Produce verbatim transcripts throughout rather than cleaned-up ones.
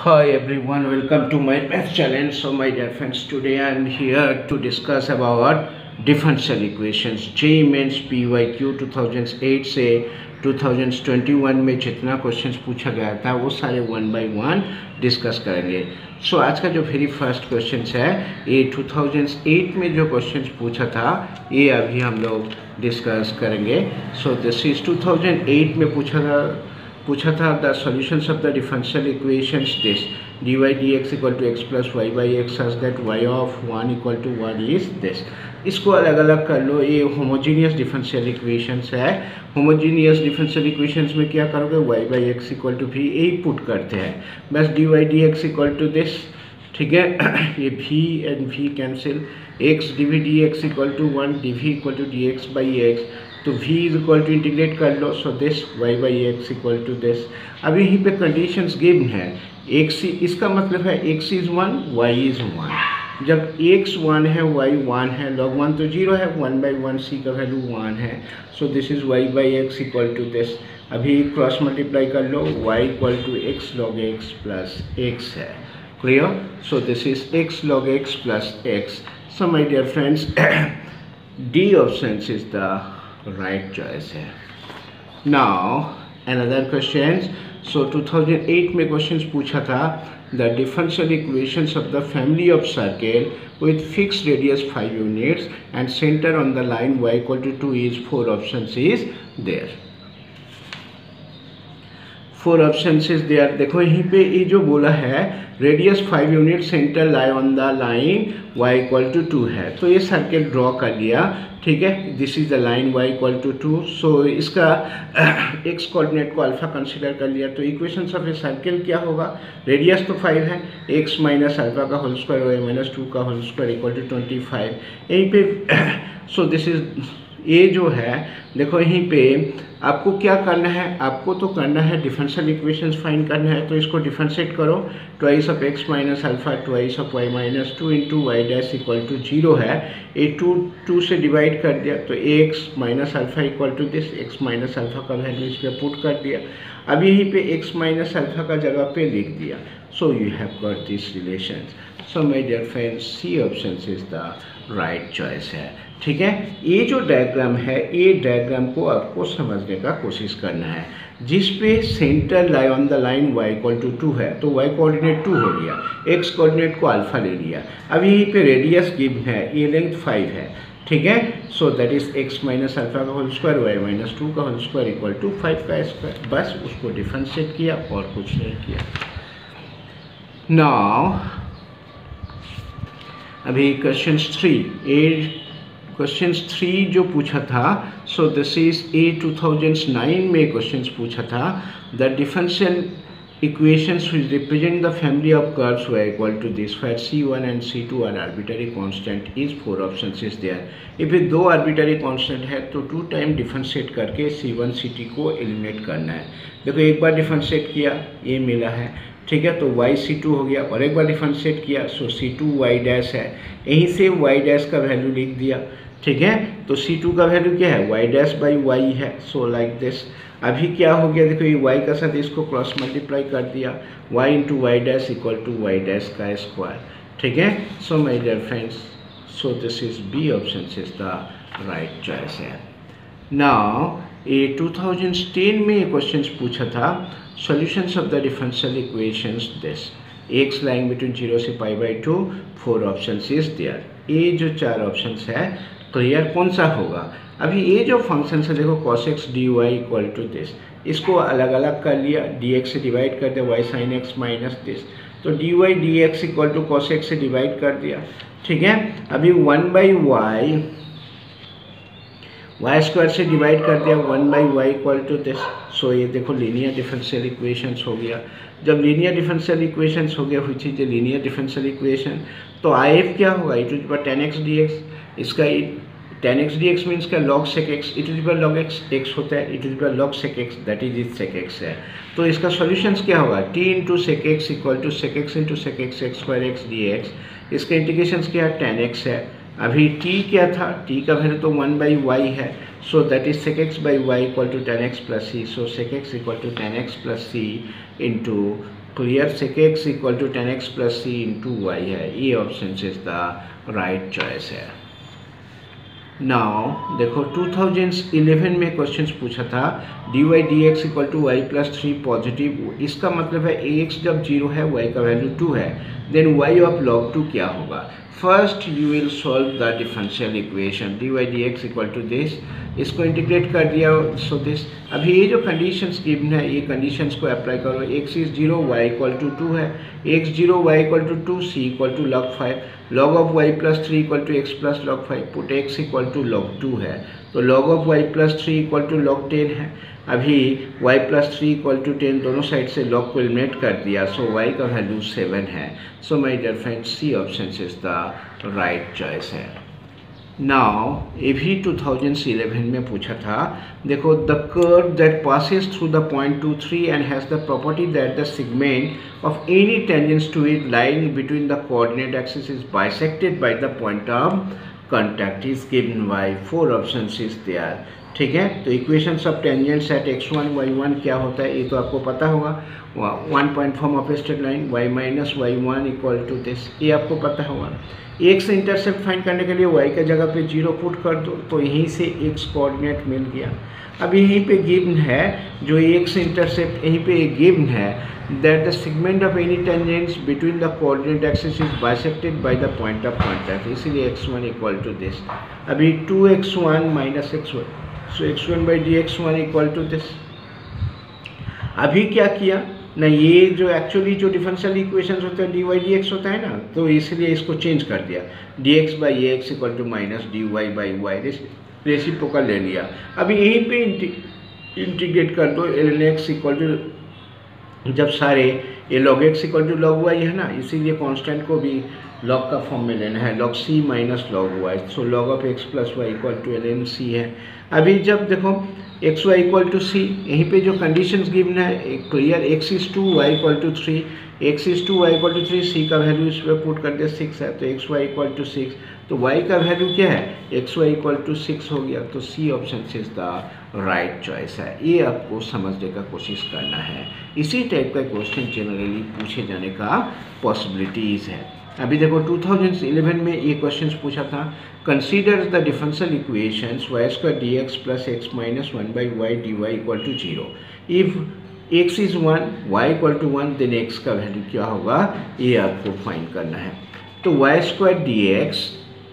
Hi everyone, welcome to my math channel. So my dear friends, today I am here to discuss about differential equations. JEE mains P Y Q दो हज़ार आठ से दो हज़ार इक्कीस में जितना क्वेश्चंस पूछा गया था वो सारे वन बाय वन डिस्कस करेंगे. सो so, आज का जो वेरी फर्स्ट क्वेश्चन है ये दो हज़ार आठ में जो क्वेश्चन पूछा था ये अभी हम लोग डिस्कस करेंगे. सो दिस इज दो हज़ार आठ में पूछा था पूछा था the solutions of the differential equations this d y d x equal to x plus y by x such that y of one equal to one is this. इसको अलग अलग कर लो. ये होमोजीनियस डिफरेंशियल इक्वेशंस है. Homogeneous differential equations में क्या करोगे, y by x equal to भी यही पुट करते हैं बस. D y d x equal to this, ठीक है, ये we and v cancel, x d v d x equal to one, d v equal to d x by x, तो v is equal to integrate कर लो. So this y by x equal to this. अब यहीं पे conditions given है. X इसका मतलब है x is one, y is one. जब एक्स वन है, वाई वन है, लॉग वन तो जीरो है, वन बाई वन सी का वैल्यू वन है. So this is y by x equal to this. अभी क्रॉस मल्टीप्लाई कर लो, y equal to x log x plus x है. Clear. So this is x log x plus x. So my dear friends, D option is the right choice है. Now another question. So दो हज़ार आठ में question पूछा था the differential equations of the family of circle with fix radius five units and centre on the line y equal to two is four option is there. Four option is there. देखो यहीं पे ये जो बोला है radius five unit, centre lie on the line y equal to two है, तो ये सर्कल ड्रॉ कर लिया, ठीक है. This is the line y equal to two. So इसका एक्स कोऑर्डिनेट को अल्फा कंसिडर कर लिया, तो इक्वेशंस ऑफ ए सर्कल क्या होगा, रेडियस तो फाइव है, एक्स माइनस अल्फा का whole square y minus two का whole square equal to twenty five. यहीं पे सो दिस इज ये जो है, देखो यहीं पे आपको क्या करना है, आपको तो करना है डिफरेंशियल इक्वेशंस फाइंड करना है, तो इसको डिफरेंशिएट करो. Twice of x minus alpha twice of y minus two into y dash equal to zero है. ए टू टू से डिवाइड कर दिया, तो x minus alpha equal to this, x minus alpha का वैल्यू इस पर पुट कर दिया. अब यहीं पे एक्स माइनस अल्फा का जगह पे लिख दिया. So you have got this relation. So my dear friends, C option is the right choice है, ठीक है. ये जो डायग्राम है ये डायग्राम को आपको समझने का कोशिश करना है, जिस पे centre lie on the line y equal to two है, तो वाई कोऑर्डिनेट टू हो गया, एक्स कोऑर्डिनेट को अल्फा ले लिया. अब यहीं पे रेडियस गिवन है, ये लेंथ फाइव है, ठीक है. So that is x minus alpha का whole square y minus two का whole square equal to five का स्क्वायर. बस उसको डिफ्रेंशिएट किया और कुछ नहीं किया. नाउ अभी question three a question three जो पूछा था. सो दिस इज ए दो हज़ार नौ में क्वेश्चन पूछा था the differential equations which represent the family of curves were equal to this where c one and c two are arbitrary constant is four options is there. If ये दो arbitrary constant है तो two time differentiate करके c one c two को eliminate करना है. देखो एक बार differentiate किया ये मिला है, ठीक है, तो y c two हो गया, और एक बार differentiate किया सो c two y dash है, यहीं से y dash का value लिख दिया, ठीक है. तो c टू का वैल्यू क्या है, y डैश बाई वाई है. So like this. अभी क्या हो गया, देखो ये y का साथ इसको क्रॉस मल्टीप्लाई कर दिया, y into y dash equal to y dash का स्क्वायर, ठीक है. So my dear friends, so this is B option is the right choice है. नाउ ये दो हज़ार दस में क्वेश्चन पूछा था solutions of the differential equations this x lying between zero से pi by two, four option is there. ये जो चार ऑप्शन है क्लियर, कौन सा होगा. अभी ये जो फंक्शन है देखो cos x d y equal to this, इसको अलग अलग कर लिया, डी एक्स से डिवाइड कर दिया, y sine x minus this, तो d y d x equal to cos x से डिवाइड कर दिया, ठीक है. अभी one by y y square से डिवाइड कर दिया, one by y equal to this. So ये देखो लीनियर डिफरेंशियल इक्वेशंस हो गया. जब लीनियर डिफरेंशियल इक्वेशंस हो गया, हुई चीज़ लीनियर डिफरेंशियल इक्वेशन, तो आई एफ क्या होगा, e to the power ten x d x. इसका tan x dx मीन्स क्या, log sec x, e to the power log x x होता है, e to the power log sec x that is is sec x है. तो इसका solutions क्या होगा, t into sec x equal to sec x into sec x x square x d x. इसका integration क्या है, tan x है. अभी t क्या था, t का वैल्यू तो वन बाई वाई है. So that is sec x by y equal to tan x plus c. So sec x equal to tan x plus c into clear sec x equal to tan x plus c into y है. ये option is the right choice है. Now देखो two thousand eleven में question पूछा था d y d x equal to y plus three positive. इसका मतलब है ए एक्स जब जीरो है वाई का वैल्यू टू है, then y of log two क्या होगा. First you will solve the differential equation d y d x equal to this. इसको इंटीग्रेट कर दिया सो दिस. अभी ये जो कंडीशंस गिवन है ये कंडीशंस को अप्लाई करो. X is zero y equal to two है, x zero y equal to two c equal to log five, log of y plus three equal to x plus log five. Put x equal to log two है तो log of y plus three equal to log ten है. अभी y plus three equal to ten दोनों side से log को eliminate कर दिया so so, y का वैल्यू सेवन है. So my dear friends C option is the right choice है. नाउ ये भी टू थाउजेंड इलेवन में पूछा था. देखो the curve that passes through the point two three and has the property that the segment of any tangents to it lying between the coordinate axis is bisected by the point of contact is given by. Four option is there. ठीक है तो equation सब tangents at x one y one क्या होता है ये तो आपको पता होगा. One point form of straight line y minus y one equal to this ये आपको पता होगा. एक्स इंटरसेप्ट फाइंड करने के लिए वाई का जगह पे जीरो पुट कर दो तो यहीं से एक्स कोऑर्डिनेट मिल गया. अब यहीं पे गिवन है जो एक्स इंटरसेप्ट यहीं पे गिवन है that the segment of any tangents between the coordinate axis is bisected by the point of contact इसीलिए x one equal to this. अभी two x one minus x one so x one by d x one equal to this. अभी क्या किया ना ये जो actually जो differential equations होते हैं डी वाई डी एक्स होता है ना तो इसलिए इसको चेंज कर दिया d x by a x equal to minus d y by y reciprocal ले लिया. अभी यहीं पे इंटीग्रेट कर दो एल एक्स इक्वल टू जब सारे ये log x equal to log y है ना इसीलिए कांस्टेंट को भी लॉग का फॉर्म में लेना है log c minus log y. So log of x plus y equal to l n c है. अभी जब देखो x y equal to c यहीं पे जो कंडीशंस गिवन है clear x is two y equal to three x is two y equal to three c का value इस पर पुट कर दिया सिक्स है तो x y equal to six तो वाई का वैल्यू क्या है x y equal to six हो गया. तो सी option is the right choice है. ये आपको समझने का कोशिश करना है. इसी टाइप का क्वेश्चन जनरली पूछे जाने का पॉसिबिलिटीज है. अभी देखो टू थाउजेंड इलेवन में ये क्वेश्चन पूछा था consider the differential equations y square d x plus x minus one by y d y equal to zero if x is one y equal to one then x का value क्या होगा ये आपको find करना है. तो y square d x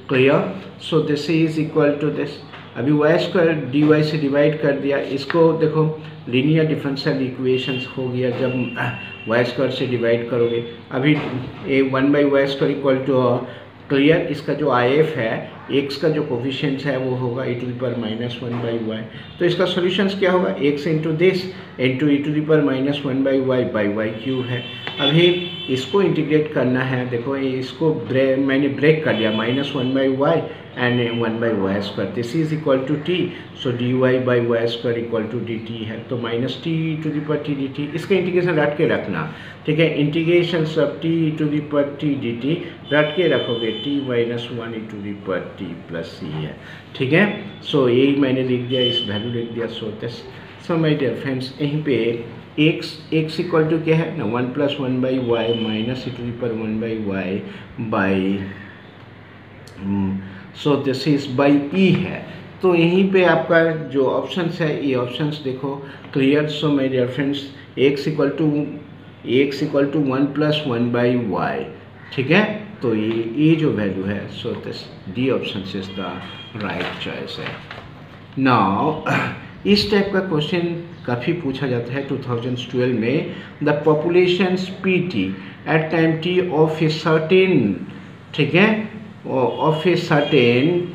clear so this is equal to this. अभी y square d y से डिवाइड कर दिया इसको देखो लीनियर डिफरेंशियल इक्वेशंस हो गया जब वाई स्क्वायर से डिवाइड करोगे. अभी a one by y square equal to clear इसका जो आई एफ है एक्स का जो कोफिशिएंट है वो होगा e to the power minus one by y. तो इसका सोल्यूशंस क्या होगा x into this into e to the power minus one by y by y q है. अभी इसको इंटीग्रेट करना है. देखो इसको ब्रे, मैंने ब्रेक कर दिया minus one by y and one by y square this is equal to t so d y by y square equal to d t है तो minus t e to the power t d t इसका integration रट के रखना. ठीक है integration सब t e to the power t d t रट के रखोगे t minus one e to the power t plus c है. ठीक है सो यही मैंने लिख दिया इस वैल्यू लिख दिया so this. So my dear friends यहीं पे एक्स एक्स इक्वल टू क्या है ना one plus one by y minus e to the power one by y by so this is by e है. तो यहीं पे आपका जो ऑप्शंस है ये ऑप्शंस देखो clear. So my dear friends x equal to x equal to one plus one by y. ठीक है तो ये ये जो वैल्यू है so this D option is the right choice है. नाउ इस टाइप का क्वेश्चन काफ़ी पूछा जाता है टू थाउजेंड ट्वेल्व में the populations p t at time t of a certain ठीक है of a certain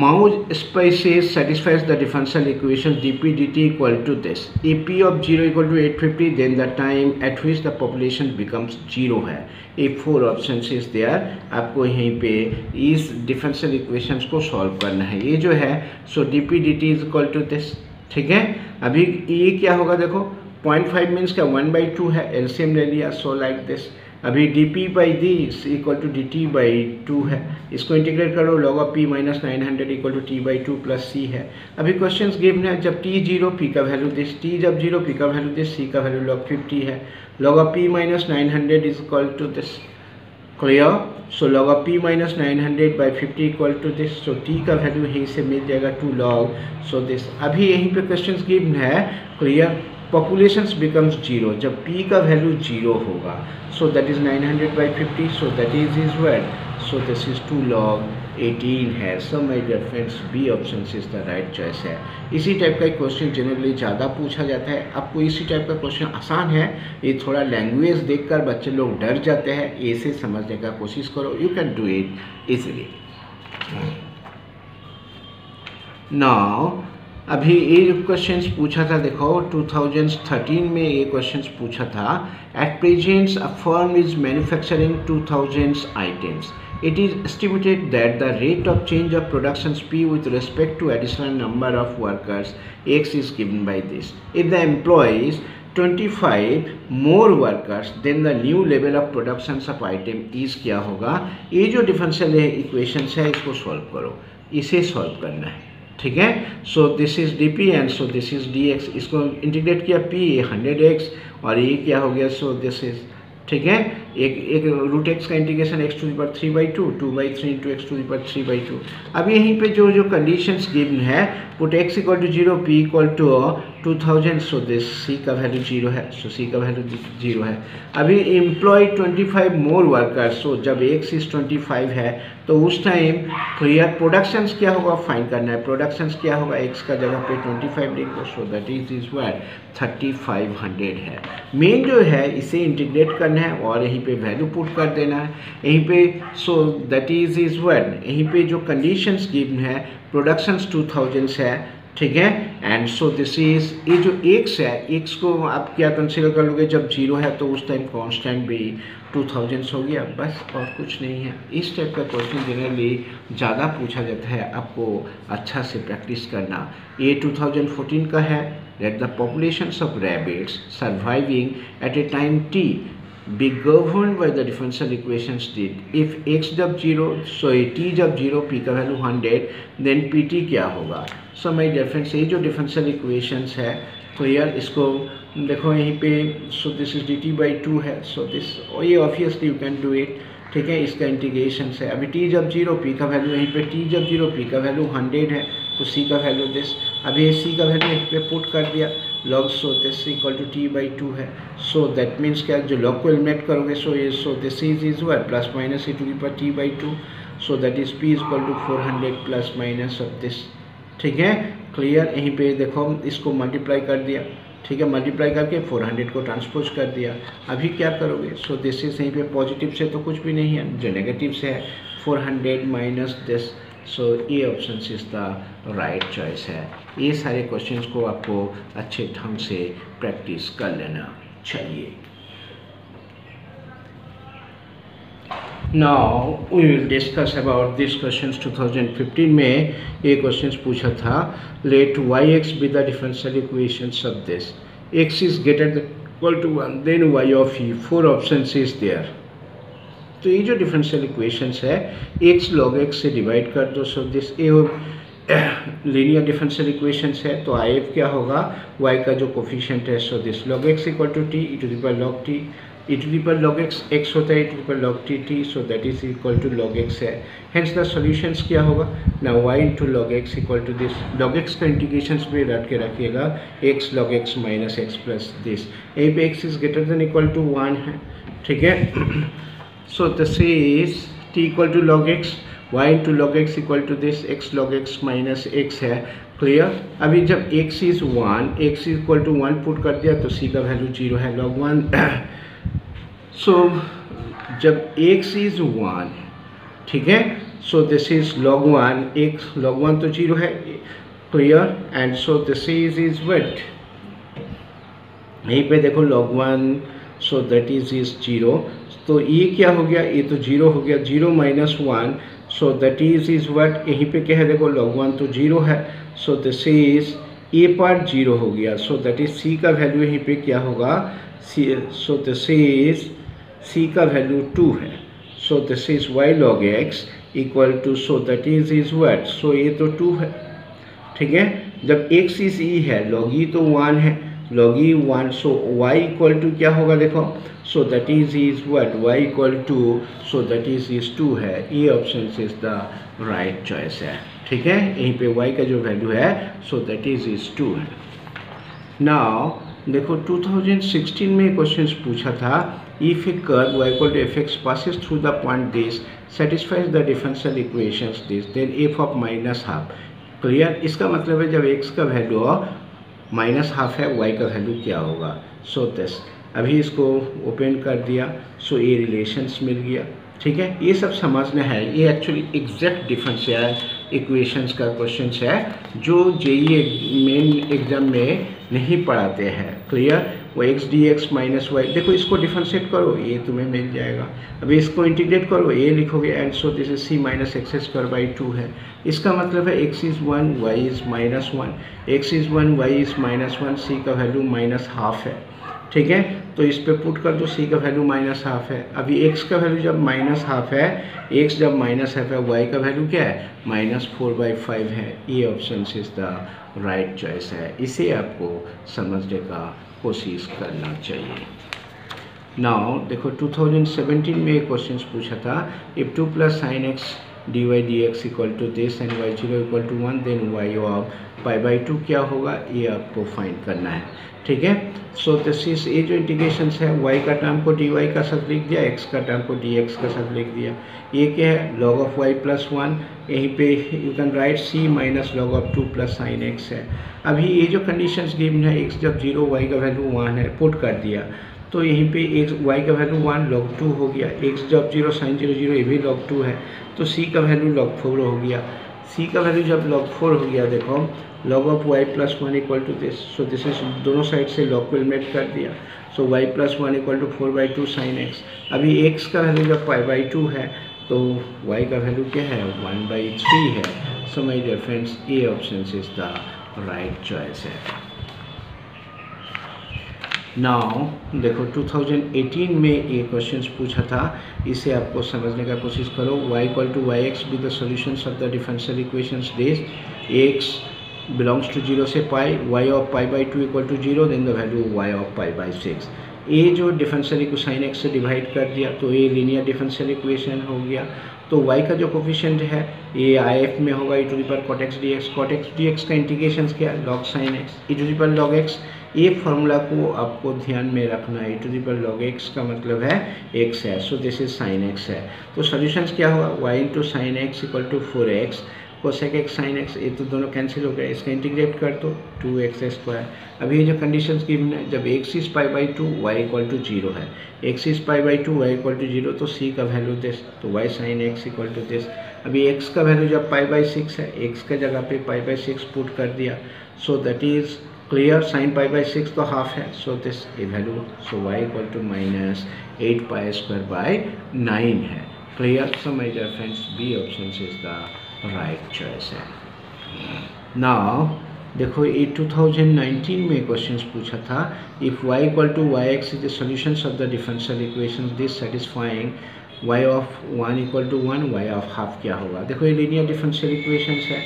Mau's species satisfies the differential equations dp dt equal to this. If p of zero equal to eight hundred fifty, then the time at which the population becomes zero है. ये four options is there. आपको यहीं पे इस differential equations को solve करना है. ये जो है so dp dt is equal to this. ठीक है अभी ये क्या होगा देखो पॉइंट फाइव मीन्स का वन बाई टू है एलसीएम ले लिया सो लाइक दिस. अभी d p by d equal to d t by two है, इसको इंटीग्रेट करो log of p minus nine hundred equal to t by two plus c है। अभी question given है जब टी जीरो पी का value this, t जब zero p का वैल्यू दिस, सी का वैल्यू लॉग फिफ्टी है, log of p minus nine hundred is equal to this, clear. So log of p minus nine hundred by fifty equal to this, so t का value यहीं से मिल जाएगा to log so this. अभी यहीं पे question given है, clear, populations becomes zero जब p का वैल्यू जीरो होगा, so that is nine hundred by fifty, so that is is wait, so this is two log eighteen है। So my dear friends, B option is the right choice है। इसी type का question generally ज़्यादा पूछा जाता है। आपको इसी टाइप का क्वेश्चन आसान है, ये थोड़ा लैंग्वेज देखकर बच्चे लोग डर जाते हैं, ऐसे समझने का कोशिश करो, you can do it easily. Now अभी ये क्वेश्चन पूछा था, देखो टू थाउजेंड थर्टीन में ये क्वेश्चन पूछा था, at present a firm is manufacturing two thousand items, it is estimated that the rate of change of productions p with respect to additional number of workers x is given by this, if the employs twenty five more workers then the new level of production of item is क्या होगा। ये जो differential equations है इसको solve करो, इसे solve करना है, ठीक है। So this is d p and so this is d x, इसको इंटीग्रेट किया पी ये हंड्रेड एक्स और ये क्या हो गया, सो दिस इज, ठीक है, एक एक रूट एक्स का इंटीग्रेशन एक्स टू पर three by two, two by three into x to पर थ्री बाई टू। अब यहीं पे जो जो कंडीशंस गिवन है, put x equal to zero p equal to two thousand, so this c का वैल्यू जीरो है, सो सी का वैल्यू जीरो है। अभी employ twenty five more workers, so जब एक्स इज ट्वेंटी फाइव है तो उस टाइम क्लियर प्रोडक्शंस क्या होगा फाइंड करना है। प्रोडक्शंस क्या होगा, एक्स का जगह पे ट्वेंटी फाइव लिख दो, so that is is what thirty five hundred है। मेन जो है इसे इंटीग्रेट करना है और यहीं पे वैल्यू पुट कर देना है यहीं पे, so that is is what, यहीं पे जो कंडीशंस गिवन है प्रोडक्शंस टू थाउजेंड है, ठीक है, एंड सो दिस इज, ये जो एक्स है एक्स को आप क्या कंसिडर कर लोगे, जब जीरो है तो उस टाइम कांस्टेंट भी टू थाउजेंड्स हो गया, बस और कुछ नहीं है। इस टाइप का क्वेश्चन जनरली ज़्यादा पूछा जाता है, आपको अच्छा से प्रैक्टिस करना। ये टू थाउजेंड फोर्टीन का है, let the populations of rabbits surviving at a time t be governed by the differential equations did, if x जब जीरो, so t जब जीरो, p का वैल्यू हंड्रेड, then pt क्या होगा। So my dear friends, ये जो differential equations है, clear, इसको देखो यहीं पे, so this is d t by two है, सो दिस, और ये obviously you can do it, ठीक है, इसका इंटीग्रेशन है। अभी t जब जीरो, p का वैल्यू यहीं पे, t जब जीरो, p का वैल्यू हंड्रेड है, तो c का वैल्यू दिस, अभी c का वैल्यू यहीं पे पुट कर दिया log, so this equal to t by two है, सो दैट मीन्स क्या, जो लॉग को एलिमिनेट करोगे, सो ये, so this is is one plus minus e to पर t by two, so that is p equal to four hundred plus minus of this, ठीक है, clear. यहीं पे देखो इसको मल्टीप्लाई कर दिया, ठीक है, मल्टीप्लाई करके फोर हंड्रेड को ट्रांसपोज कर दिया। अभी क्या करोगे, सो दिस इज, यहीं पे पॉजिटिव से तो कुछ भी नहीं है, जो नेगेटिव से है four hundred minus this, so ये option is the right choice है। ये सारे क्वेश्चंस को आपको अच्छे ढंग से प्रैक्टिस कर लेना चाहिए। Now we will discuss about this question. Two thousand fifteen में ये क्वेश्चन पूछा था, let y x be the differential equations of this, x is greater equal to one then y of e, four option is there. तो ये जो differential equations है, x log x से divide कर दो, so this a linear differential equations है, तो आई F क्या होगा, वाई का जो कोफिशिएंट है, so this log x equal to t e to the power log t, e to the power log x x होता है, e to the power log t t, so that is equal to log x है। Hence the solutions क्या होगा ना, y into log x equal to this, log x का integration भी रट के रखिएगा, x log x minus x plus this, यहीं पर x is greater than equal to one है, ठीक है। So this is t equal to log x, y into log x equal to this x log x minus x है, clear। अभी जब x is one, x is equal to one put कर दिया तो c का value zero है log one. So जब x is one, ठीक है, so this is log one, x log one तो जीरो है, clear, and so this is is what, यहीं पे देखो log one, so that is is zero, तो ये क्या हो गया, ये तो जीरो हो गया, zero minus one, so that is is what, यहीं पे क्या है देखो लॉग वन तो जीरो है, so this is a part zero हो गया, सो दैट इज सी का वैल्यू यहीं पे क्या होगा c, so this is c का वैल्यू टू है, so this is y log x equal to, so that is is what, so ये तो टू है, ठीक है, जब x इज e है, log e तो वन है, log e one, so y equal to क्या होगा देखो, so that is is what, y equal to, so that is is two है, ये option is the right choice है, ठीक है, यहीं पे y का जो वैल्यू है, so that is is two है। नाउ देखो टू थाउजेंड सिक्सटीन में क्वेश्चन पूछा था, if a curve y equal to f(x) passes through the point this satisfies the differential equations this then f of minus half, clear, इसका मतलब है जब x का वैल्यू माइनस हाफ है y का वैल्यू क्या होगा, सो दिस, अभी इसको ओपन कर दिया, सो ये रिलेशंस मिल गया, ठीक है, ये सब समझना है, ये एक्चुअली एग्जैक्ट डिफरेंशियल इक्वेशंस का क्वेश्चन है जो जेईई मेन एग्जाम में नहीं पढ़ाते हैं, क्लियर, वो x d x minus y, देखो इसको डिफरेंशिएट करो ये तुम्हें मिल जाएगा, अभी इसको इंटीग्रेट करो ये लिखोगे, and so this is c minus x square by two है, इसका मतलब है x is one y is minus one, x is one y is minus one, c का वैल्यू माइनस हाफ है, ठीक है, तो इस पर पुट कर दो, सी का वैल्यू माइनस हाफ है, अभी एक्स का वैल्यू जब माइनस हाफ है, एक्स जब माइनस हाफ है, वाई का वैल्यू क्या है, माइनस फोर बाई फाइव है, ये option is the right choice है, इसे आपको समझने का कोशिश करना चाहिए। नाउ देखो टू थाउजेंड सेवेंटीन में क्वेश्चन पूछा था, if two plus sine x d y d x equal to this and y zero equal to one then y of pi by two क्या होगा, ये आपको फाइंड करना है, ठीक है, सो दिस इज, ये जो इंटीग्रेशन है y का टर्म को डी वाई का साथ लिख दिया, x का टर्म को डी एक्स का साथ लिख दिया, ये क्या है, log of y plus one, यहीं पे you can write c minus log of two plus sine x है, अभी ये जो कंडीशंस गिवन है, x जब जीरो y का वैल्यू वन है, पुट कर दिया, तो यहीं पे x y का वैल्यू वन log टू हो गया, x जब जीरो साइन जीरो जीरो ये भी log टू है, तो c का वैल्यू log फोर हो गया, c का वैल्यू जब log फोर हो गया, देखो log of y plus one equal to this, so this is, दोनों साइड से log को एलिमिनेट कर दिया, so y plus one equal to four by two sine x, अभी x का वैल्यू जब पाई बाई टू है, तो y का वैल्यू क्या है, वन बाई थ्री है, so my dear friends A option is the right choice है। नाउ देखो टू थाउजेंड एटीन में ये क्वेश्चन पूछा था, इसे आपको समझने का कोशिश करो, y equal to y x be the solutions of the differential equations this x belongs to zero से pi, y of pi by two equal to zero then the value y of pi by six, ये जो differential equation sine x से divide कर दिया, तो ये linear differential equation हो गया, तो y का जो कोफिशिएंट है ये आई एफ में होगा, e to the power cot x d x, cot x d x का इंटीग्रेशन क्या है, log sine x, e to the power log x, ये फार्मूला को आपको ध्यान में रखना है, e to the power log x का मतलब है x है, so this is sine x है, तो सोल्यूशन क्या होगा, y into sine x equal to four x cosec x sine x, ये तो दोनों कैंसिल हो गया, इसका इंटीग्रेट कर दो टू एक्स स्क्वायर, अभी ये जो कंडीशन गिवन है, जब x is pi by two y equal to zero है, x is pi by two y equal to zero, तो c का वैल्यू दिस, तो y sine x equal to this, अभी x का वैल्यू जब pi by six है, x का जगह पे पाई बाई सिक्स पुट कर दिया, so that is clear, sine pi by six तो हाफ है, so this a value, so y equal to minus eight pi square by nine है, clear, so my dear friends B option is the right choice है। Now देखो ये two thousand nineteen में question पूछा था, if y equal to y x is the solutions of the differential equations this satisfying y of one equal to one y of half क्या होगा, देखो ये लीनियर डिफरेंशियल इक्वेशंस है,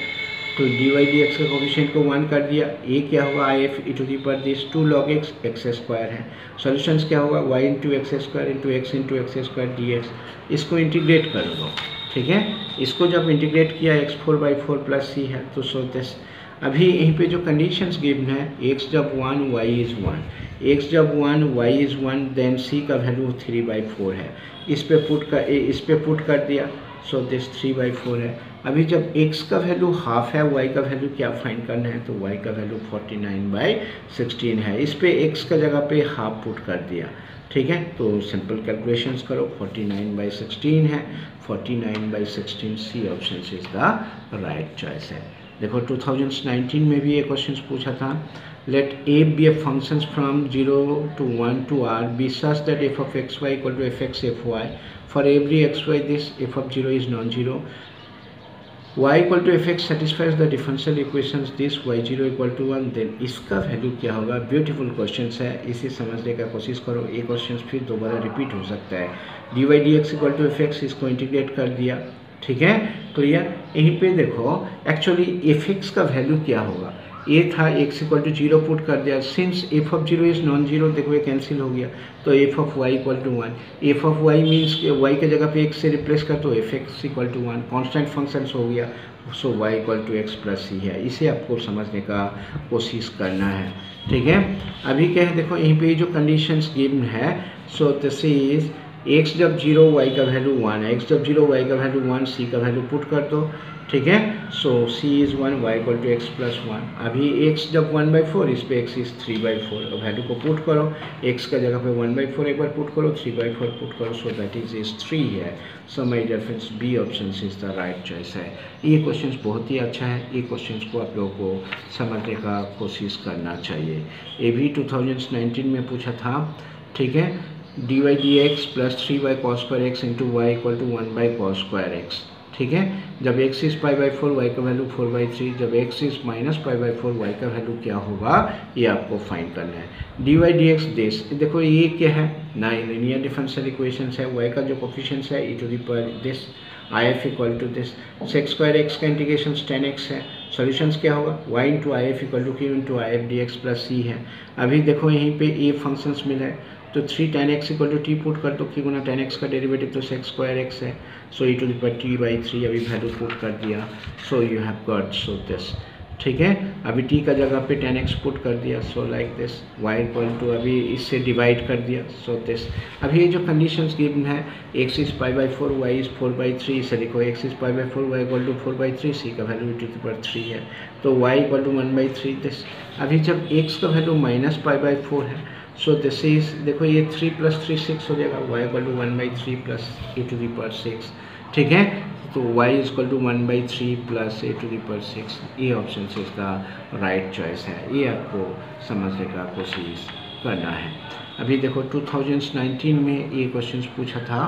तो d y d x का coefficient को one कर दिया, ये क्या होगा, I F e to the power this to log x x square है, सोल्यूशंस क्या होगा, y into x square into x into x square d x, इसको इंटीग्रेट कर दो, ठीक है, इसको जब इंटीग्रेट किया x four by four plus c है, तो सो दिस, अभी यहीं पे जो कंडीशंस गिवन है, x जब one y is one, x जब one y is one then c का वैल्यू थ्री बाई फोर है, इस पे पुट कर इस पे पुट कर दिया, so this three by four है, अभी जब x का वैल्यू हाफ है, y का वैल्यू क्या फाइंड करना है, तो y का value forty nine by sixteen है, इस पे x का जगह पे हाफ पुट कर दिया, ठीक है, तो सिंपल कैलकुलेशंस करो, फोर्टी नाइन बाई सिक्सटीन है, forty nine by sixteen C option is the right choice है। देखो टू थाउजेंड नाइनटीन में भी ये क्वेश्चन पूछा था, let a be a functions from zero to one to R be such that f of x y equal to f x f y for every x y this f of zero is non zero y equal to f x satisfies the differential equations this y zero equal to one, then इसका value क्या होगा. Beautiful question है, इसे समझने का कोशिश करो. ये क्वेश्चन फिर दोबारा रिपीट हो सकता है. D y d x equal to f x, इसको इंटीग्रेट कर दिया, ठीक है, क्लियर. यहीं पे देखो एक्चुअली एफ एक्स का वैल्यू क्या होगा. ये था x equal to zero put कर दिया. Since f of zero is non zero, देखो ये कैंसिल हो गया, तो f of y equal to one. F of y means y के जगह पे x से रिप्लेस कर तो f x equal to one. Constant functions हो गया, so y equal to x plus c है. इसे आपको समझने का कोशिश करना है, ठीक है. अभी क्या है देखो, यहीं पे जो कंडीशंस गिवन है, सो दिस इज x जब जीरो y का वैल्यू वन है, x जब जीरो y का वैल्यू वन, c का वैल्यू पुट कर दो, ठीक है. So c is one, y equal to x plus one. अभी x जब वन बाई फोर, इस पर x is three by four, value को पुट करो. x का जगह पे वन बाई फोर एक बार पुट करो, थ्री बाई फोर पुट करो, so that is is three है. So my dear friends, B option is the right choice है. ये क्वेश्चन बहुत ही अच्छा है, ये क्वेश्चन को आप लोगों को समझने का कोशिश करना चाहिए. ये भी टू थाउजेंड नाइनटीन में पूछा था, ठीक है. D y d x plus three y cos square x into y equal to one by cos square x, ठीक है. जब x is pi by four, y का वैल्यू फोर बाई थ्री. जब x is minus pi by four, y का value क्या होगा, ये आपको फाइंड करना है. D y d x this, देखो ये क्या है, नाइन लीनियर डिफरेंशियल इक्वेशंस है. y का जो कोफिशिएंट्स है, e to the power this, I F equal to this. Sec square x का इंटीग्रेशन टेन एक्स है. सॉल्यूशंस क्या होगा, y into I F equal to Q into I F d x plus c है. अभी देखो यहीं पे ए functions मिला है, तो three tan x equal to t put कर दो, क्यों गुना टेन एक्स का डेरिवेटिव तो सेक्स स्क्वायर एक्स है. So e to the power t by three, अभी वैल्यू पुट कर दिया, so you have got so this, ठीक है. अभी t का जगह पे टेन एक्स पुट कर दिया, so like this. y equal to अभी इससे डिवाइड कर दिया, सो दिस. अभी ये जो कंडीशंस गिवन है, x is pi by four, y is four by three, इसे लिखो x is pi by four, y equal to four by three, c का वैल्यू टू की पर थ्री है, तो y equal to one by three this. अभी जब x का value minus pi by four है, सो दिस इज, देखो ये थ्री प्लस थ्री सिक्स हो जाएगा, y equal to one by three plus A to the power six, ठीक है. तो y equal to one by three plus A to the power six, ये option से इसका राइट चॉइस है. ये आपको समझने का कोशिश करना है. अभी देखो टू थाउजेंड नाइनटीन में ये क्वेश्चन पूछा था,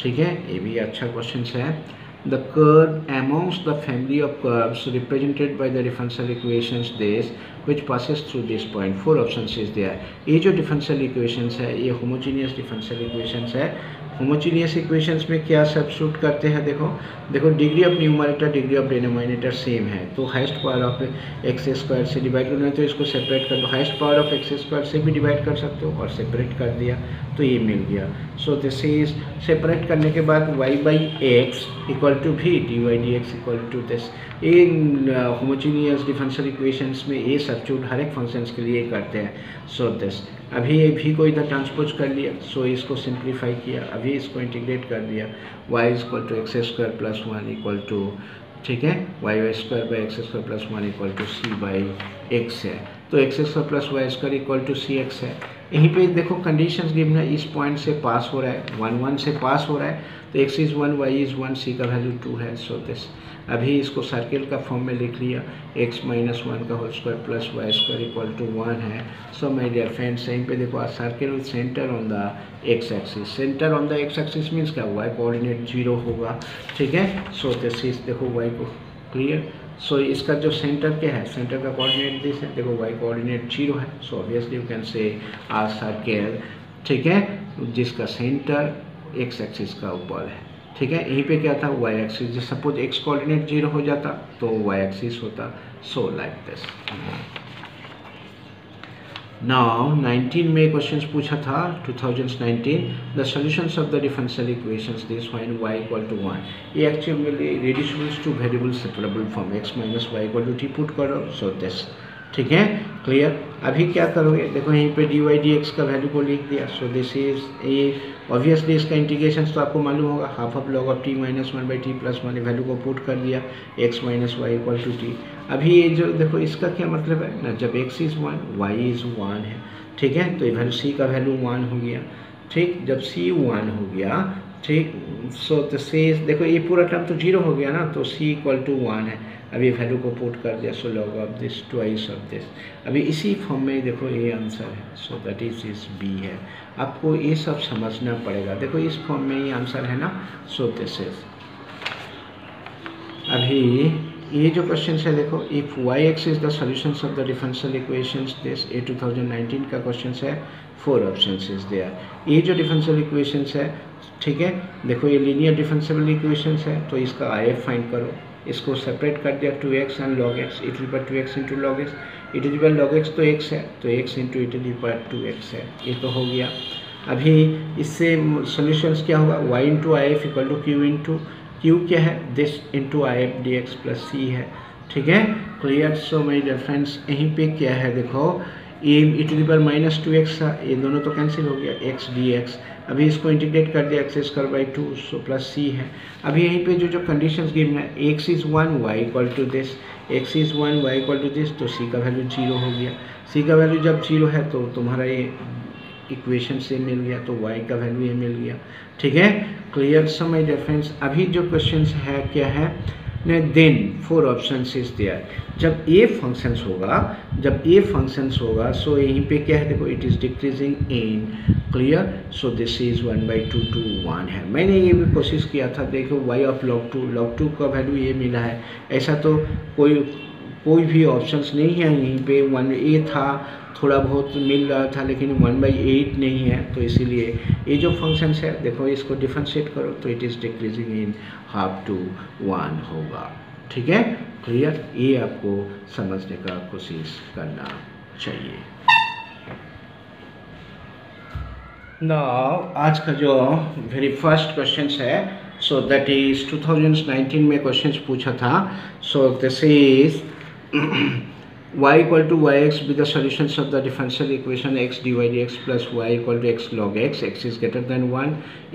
ठीक है, ये भी अच्छा क्वेश्चन है. The curve amongst the family of curves represented by the differential equations this which passes through this point. Four options is there. ये जो differential equations है, ये homogeneous differential equations है. होमोजीनियस इक्वेशंस में क्या सब्स्टिट्यूट करते हैं, देखो देखो degree of numerator degree of denominator same है, तो highest power of x square से डिवाइड करना है, तो इसको सेपरेट कर दो. Highest power of x square से भी डिवाइड कर सकते हो, और सेपरेट कर दिया तो ये मिल गया. सो दिस इज, सेपरेट करने के बाद y by x equal to भी d y d x equal to this. इन होमोजीनियस डिफरेंशियल इक्वेशंस में ये सब्स्टिट्यूट हर एक फंक्शंस के लिए करते हैं. सो दिस, अभी ये भी को इधर ट्रांसपोज कर लिया, सो so इसको सिंप्लीफाई किया, अभी इसको इंटीग्रेट कर दिया. y equal to x square plus one equal to, ठीक है, y y square by x square plus one equal to c by x है, तो x square plus y square equal to c x है. यहीं पे देखो conditions given है, इस पॉइंट से पास हो रहा है, वन वन से पास हो रहा है, तो x is one, y is one, c का वैल्यू टू है. सो दिस, अभी इसको सर्किल का फॉर्म में लिख लिया, एक्स माइनस वन का whole square plus y square equal to one है. सो माय डियर फ्रेंड्स, यहीं पे देखो circle with centre on the x axis. Centre on the x axis means क्या, वाई कोऑर्डिनेट जीरो होगा, ठीक है. So this is, देखो y को क्लियर. सो so, इसका जो सेंटर क्या है, सेंटर का कोऑर्डिनेट दिस है, देखो वाई कोऑर्डिनेट जीरो है. So obviously you can say our circle, ठीक है, जिसका सेंटर एक्स एक्सिस का ऊपर है, ठीक है. यहीं पे क्या था, वाई एक्सिस, जैसे सपोज एक्स कोऑर्डिनेट जीरो हो जाता तो वाई एक्सिस होता. So like this. Now nineteen में क्वेश्चन पूछा था two thousand nineteen, the solutions of the differential equations this when y equal to one. ये actually reducible to variable separable form, x minus y equal to t put करो, so this, ठीक है, clear. अभी क्या करोगे, देखो यहीं पे डी वाई डी एक्स का वैल्यू को लिख दिया. सो दिस इज, ये ऑब्वियसली इसका इंटीग्रेशन तो आपको मालूम होगा, half of log of t minus one by t plus one, value को पुट कर दिया, x minus y equal to t. अभी ये जो देखो इसका क्या मतलब है ना, जब x is one, y is one है, ठीक है, तो ये वैल्यू सी का वैल्यू वन हो गया, ठीक. जब सी वन हो गया, ठीक, सो दिस इज, देखो ये पूरा टर्म तो जीरो हो गया ना, तो c इक्वल टू वन है. अभी वैल्यू को पुट कर दिया, so log of this twice of this. अभी इसी फॉर्म में देखो ये आंसर है, so that is is B है. आपको ये सब समझना पड़ेगा, देखो इस फॉर्म में ये आंसर है ना, सो दिस इज. अभी ये जो क्वेश्चन है देखो, if y x is the solution of the differential equations, this a two thousand nineteen का क्वेश्चन है, फोर ऑप्शन इज देयर। ये जो डिफरेंशियल इक्वेशंस है, ठीक है, देखो ये लीनियर डिफरेंशियल इक्वेशंस है, तो इसका आई एफ फाइंड करो। इसको सेपरेट कर दिया two x and log x, इटली पर two x into log x, इटली पर लॉग एक्स तो एक्स है, तो एक्स इंटू इटली पर टू एक्स है, ये तो हो गया। अभी इससे सोल्यूशंस क्या होगा, y into I F equal to Q into Q क्या है, this into I F d x plus c है, ठीक है, क्लियर। सो मेरी रेफरेंस यहीं पे क्या है देखो, ए इटली पर माइनस टू एक्स था, ये दोनों तो कैंसिल हो गया, एक्स डी एक्स। अभी इसको इंटीग्रेट कर दिया, x square by two so plus c है। अभी यहीं पे जो जो कंडीशंस गिवन है, x is one y equal to this, x is one y equal to this, तो सी का वैल्यू जीरो हो गया। सी का वैल्यू जब जीरो है तो तुम्हारा ये इक्वेशन से मिल गया, तो y का वैल्यू ये मिल गया, ठीक है, क्लियर। सो माय डिफरेंस अभी जो क्वेश्चन है क्या है, ने then four option is there. जब ए फंक्शंस होगा, जब ए फंक्शंस होगा सो यहीं पे क्या है देखो, it is decreasing in, clear. So this is one by two two one है। मैंने ये भी कोशिश किया था, देखो y of log two, log two का वैल्यू ये मिला है, ऐसा तो कोई कोई भी ऑप्शंस नहीं है। यहीं पे वन ए था, थोड़ा बहुत मिल रहा था, लेकिन वन बाई एट नहीं है, तो इसीलिए ये जो फंक्शंस है देखो, इसको डिफरेंशिएट करो तो it is decreasing in half two one होगा, ठीक है, क्लियर। ये आपको समझने का कोशिश करना चाहिए। नाउ आज का जो वेरी फर्स्ट क्वेश्चन है, so that is two thousand nineteen में क्वेश्चन पूछा था। So this is y equal to yx be the solutions of the differential equation x dy/dx plus y equal to x log x, x is greater than one,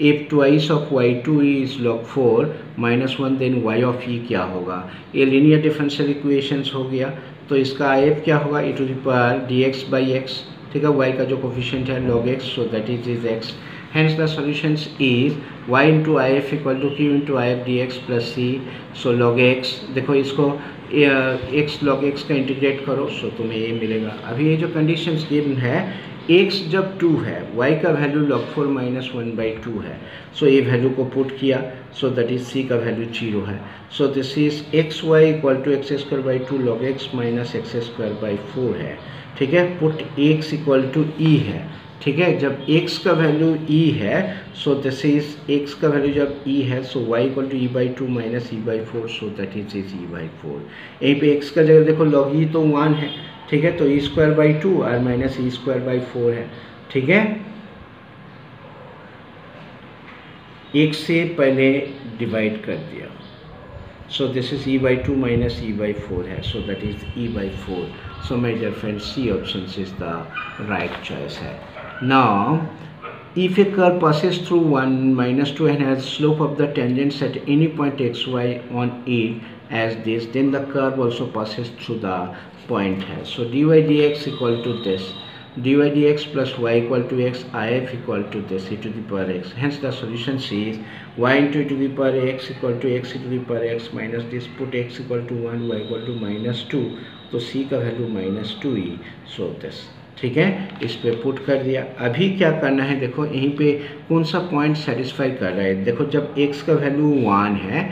if twice of y two is log four minus one, then y of e क्या होगा। ये linear differential equations हो गया, तो इसका आई F क्या होगा, e to the power dx by x, ठीक है, y का जो कोफिशिएंट है log x, so that is is x, hence the solutions is y into I F equal to q into I F dx plus c, so log x, देखो इसको x log x का integrate करो, so so तुम्हें ये मिलेगा। अभी ये जो कंडीशंस गिवन है, एक्स जब टू है, वाई का value log four minus one by two है, सो so ये वैल्यू को पुट किया, सो दैट इज सी का वैल्यू जीरो है, so this is x y equal to x square by two log x minus x square by four है, ठीक है, put x equal to e है, ठीक है। जब x का वैल्यू e है, सो दिस इज x का वैल्यू जब e है, so y equal to e by two minus e by four, so that is is e by four. यहीं पे x का जगह देखो लॉग e तो वन है, ठीक है, तो ई स्क्वायर बाई टू और minus e square by four है, ठीक है। एक से पहले डिवाइड कर दिया, so this is e by two minus e by four है, so that is e by four. So my dear friends, C option is the right choice है। Now, if a curve passes through one minus two and has slope of the tangents at any point x y on it as this, then the curve also passes through the point है. So dy dx equal to this, dy dx plus y equal to x, if equal to this e to the power x. Hence the solution is y into e to the power x equal to x e to the power x minus this, put x equal to one, y equal to minus two, तो c का value minus two e, so this, ठीक है, इस पे put कर दिया। अभी क्या करना है देखो, यहीं पे कौन सा पॉइंट सेटिस्फाई कर रहा है, देखो जब x का वैल्यू वन है,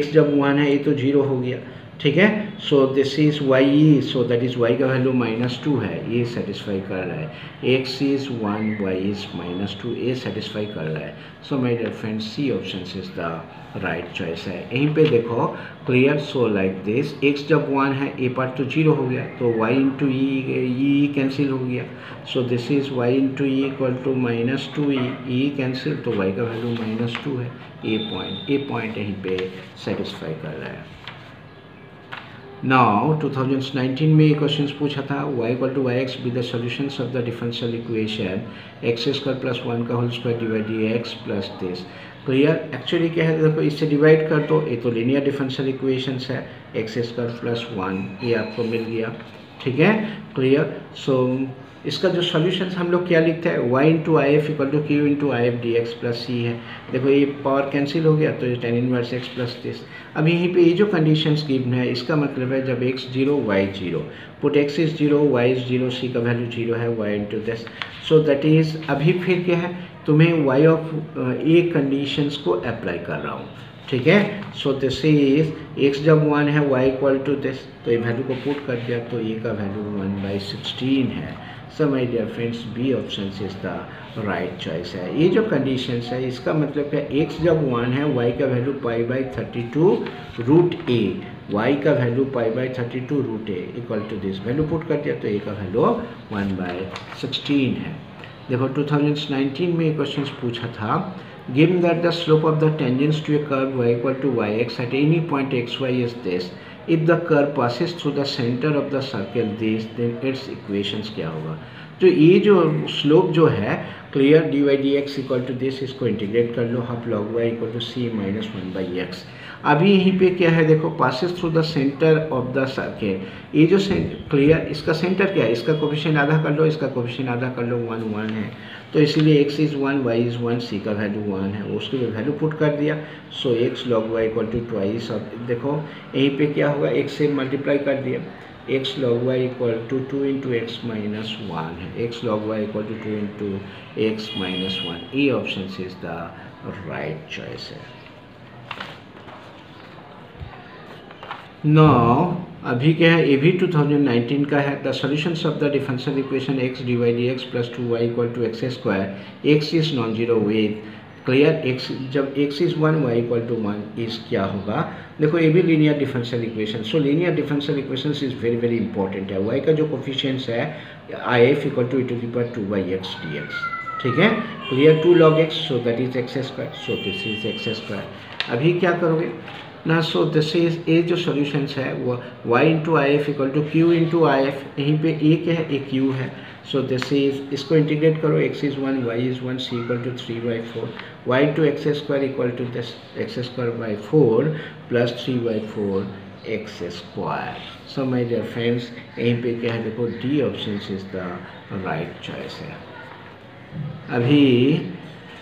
x जब वन है ये तो जीरो हो गया, ठीक है, so this is y, so that is y का वैल्यू माइनस टू है, ये सेटिस्फाई कर रहा है, x is one y is minus two, ये सेटिस्फाई कर रहा है। So my dear friends, C option is the right choice है। यहीं पे देखो clear, so like this, x जब वन है ए पार्ट तो जीरो हो गया, तो y into e e cancel हो गया, so this is y into e equal to minus two e, e cancel, तो y का वैल्यू माइनस टू है, ए पॉइंट ए पॉइंट यहीं पे सेटिस्फाई कर रहा है। नाउ टू थाउजेंड नाइनटीन में ये क्वेश्चन पूछा था, y equal to y x be the solution of the differential equation x square plus one का whole square d y d x plus this, clear. Actually क्या है देखो, इससे divide कर दो, ये तो लीनियर डिफरेंशियल इक्वेशंस है, एक्स स्क्वायर प्लस वन, ये आपको मिल गया, ठीक है, क्लियर। सो इसका जो सॉल्यूशन हम लोग क्या लिखते हैं, y into I F equal to Q into I F d x plus c है, देखो ये पावर कैंसिल हो गया, तो ये tan inverse x plus this. अब यहीं पे ये जो कंडीशंस गिवन है, इसका मतलब है जब x zero y zero, put x is zero y is zero, c का वैल्यू जीरो है, y into this, so that is, अभी फिर क्या है तो मैं y ऑफ a कंडीशंस को अप्लाई कर रहा हूँ, ठीक है। सो दिस इज x जब वन है y इक्वल टू दिस, तो ये वैल्यू को पुट कर दिया, तो ये का वैल्यू वन बाई सिक्सटीन है। So my dear friends, B option is the right choice है। ये जो कंडीशंस है इसका मतलब क्या, x जब वन है y का value pi by thirty two root a, y का value pi by thirty two root a equal to this value put कर दिया, तो a का वैल्यू वन बाई सिक्सटीन है। देखो टू थाउजेंड नाइनटीन में एक क्वेश्चन पूछा था, given that the slope of the tangents to a curve y equal to y x at any point x y is this, if the curve passes through the centre of the circle this, then its equations क्या होगा। तो ये जो slope जो है clear d y d x equal to this, इसको integrate कर लो, half log y equal to c minus one by x. अभी यहीं पे क्या है, देखो passes through the centre of the circle, ये जो क्लियर इसका सेंटर क्या है, इसका कोफिशिएंट आधा कर लो, इसका कोफिशिएंट आधा कर लो, वन वन है, तो इसीलिए x is one y is one, c का वैल्यू वन है, उसकी भी वैल्यू पुट कर दिया। So x log y equal to twice of, देखो यहीं पे क्या होगा, x से मल्टीप्लाई कर दिया, x log y equal to two into x minus one है, x log y equal to two into x minus one. ये option is the right choice है। नौ अभी क्या है, ये भी टू थाउजेंड नाइनटीन का है। The solutions of the differential equation x d y d x plus two y equal to x square, x is non zero with clear x, जब x is one y equal to one is क्या होगा। देखो ये भी linear differential equation, so linear differential equation is very very important है। Y का जो coefficients है I F equal to e to the power two by x d x, ठीक है clear, two log x, so that is x square, so this is x square. अभी क्या करोगे ना, सो दिस इज ए जो सोल्यूशंस है वो y into I F equal to Q into I F, यहीं पे ए क्या है, ए क्यू है। सो दिस इज, इसको इंटीग्रेट करो, x is one y is one, c equal to three by four, y two x square equal to this x square by four plus three by four x square. So my dear friends, यहीं पे क्या है, देखो D option is the right choice है। अभी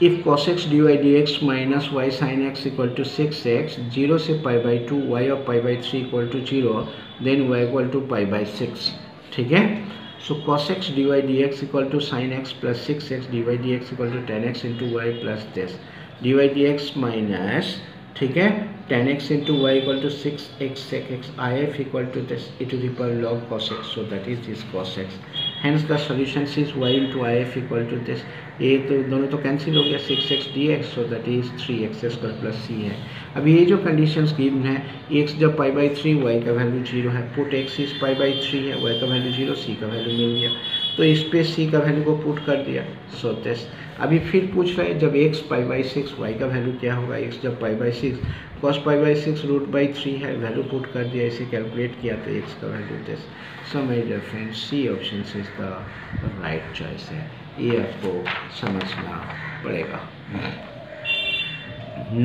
if cos x d y d x minus y sine x equal to six x, zero से pi by two, y और pi by three equal to zero, then y equal to pi by six, ठीक है। So cos x d y d x equal to sine x plus six x, d y d x equal to ten x into y plus this, d y d x minus, ठीक है, ten x into y equal to six x sec x, I F equal to this e to the power log cos x, so that is this cos x. Hence the solution is y into if equal to this, a तो दोनों तो cancel हो गया, six x d x, so that is three x square plus c है। अब ये जो conditions given है, x जब पाई बाई थ्री, वाई का वैल्यू जीरो है, put x is pi by three है, y का वैल्यू जीरो, c का वैल्यू मिल गया, तो इस पे c का वैल्यू को पुट कर दिया। सो so दिस अभी फिर पूछ रहा है, जब x pi by six, y का वैल्यू क्या होगा, x जब pi by six cos pi by six root by three है, वैल्यू पुट कर दिया, इसे कैलकुलेट किया तो x का value this. So my dear friends, C option is the right choice है, ये आपको समझना पड़ेगा।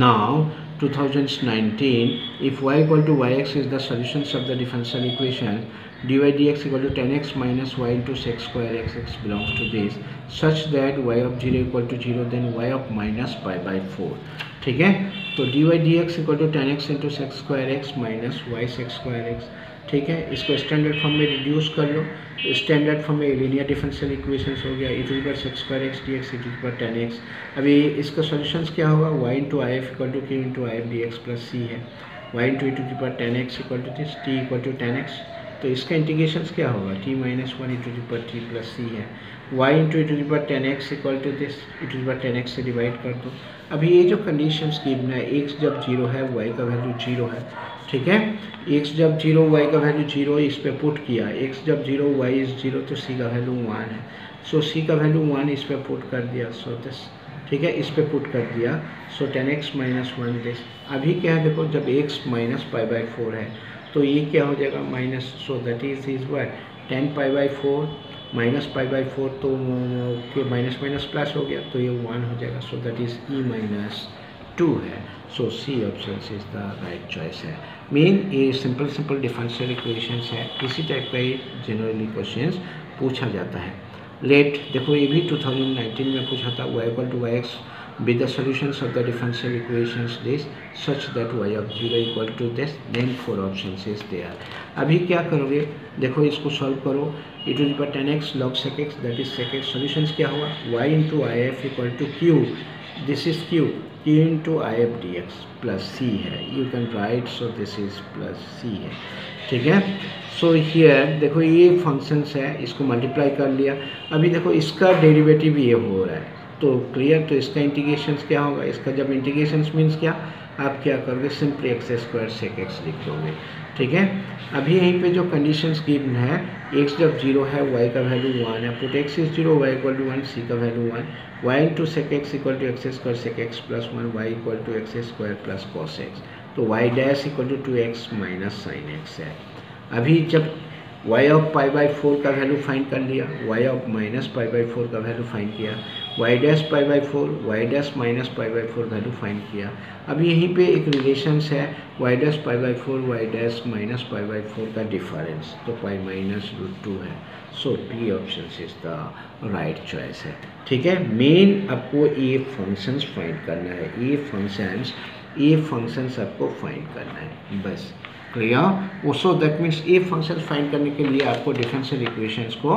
Now two thousand nineteen, if y equal to y x is the solutions of the differential equation d y d x equal to ten x minus y into six square x x belongs to this, such that y of zero equal to zero, then y of minus pi by four, ठीक है। तो d y d x equal to ten x into six square x minus y six square x, ठीक है। इसको standard form में reduce कर लो, standard form में लीनियर डिफरेंशियल इक्वेशंस हो गया, ई to the power six square x d x e to the power ten x. अभी इसका सॉल्यूशंस क्या होगा, y into I F equal to Q into I F d x plus c है, y into e to the power ten x equal to this, t equal to ten x, तो इसका integration क्या होगा, t minus one e to the power t plus c है, y into e to the power ten x equal to this, e to the power ten x से divide कर दो। अभी ये जो कंडीशंस गिवन है, एक्स जब zero है, वाई का वैल्यू जीरो है, ठीक है, x जब जीरो y का वैल्यू जीरो इस पे पुट किया, x जब जीरो y इज जीरो, तो c का वैल्यू वन है, सो so, c का वैल्यू वन इस पे पुट कर दिया, सो so, दिस ठीक है, इस पे पुट कर दिया, so ten x minus one this. अभी क्या है, देखो जब x minus pi by four है, तो ये क्या हो जाएगा minus, so that is is y ten pi by four minus pi by four, तो माइनस माइनस प्लस हो गया, तो ये वन हो जाएगा, so that is e minus two है। So C option is the right choice है। Main ये सिंपल सिंपल डिफरेंशियल इक्वेशंस है, इसी टाइप का ये जनरली क्वेश्चंस पूछा जाता है। लेट देखो ये भी टू थाउजेंड नाइनटीन में पूछा था, y equal to y x be the solutions of the differential equations this such that y of zero equal to this, then four options is there. अभी क्या करोगे, देखो इसको सॉल्व करो, e to the power ten x log sec x that is sec x. solutions क्या हुआ, y into I F equal to Q, this is Q, Q into I F d x plus c है, you can write, so this is plus c है, ठीक है. So here देखो ये functions है, इसको मल्टीप्लाई कर लिया. अभी देखो इसका डेरिवेटिव ये हो रहा है, तो क्लियर, तो इसका इंटीग्रेशंस क्या होगा, इसका जब इंटीग्रेशंस मीन्स क्या, आप क्या करोगे, simply x square sec x लिख दोगे, ठीक है. अभी यहीं पे जो कंडीशंस गिवन है, एक्स जब जीरो है, वाई का वैल्यू वन है, put x is zero, y equal to one, c का value one, y into sec x equal to x square sec x plus one, y equal to x square plus cos x, तो y dash equal to two x minus sign x है. अभी जब y of pi by four का value find कर लिया, y of minus pi by four का value find किया, y dash pi by four, y dash minus pi by four value find किया. अब यहीं पे एक रिलेशंस है, y dash pi by four, y dash minus pi by four का difference, तो पाई माइनस रूट टू है. So P option is the right choice है, ठीक है. मेन आपको ये फंक्शंस फाइंड करना है, ये फंक्शंस ये फंक्शंस आपको फाइंड करना है, बस, क्लियर. ओसो दैट मीन्स ये फंक्शन फाइंड करने के लिए आपको डिफरेंशियल इक्वेशंस को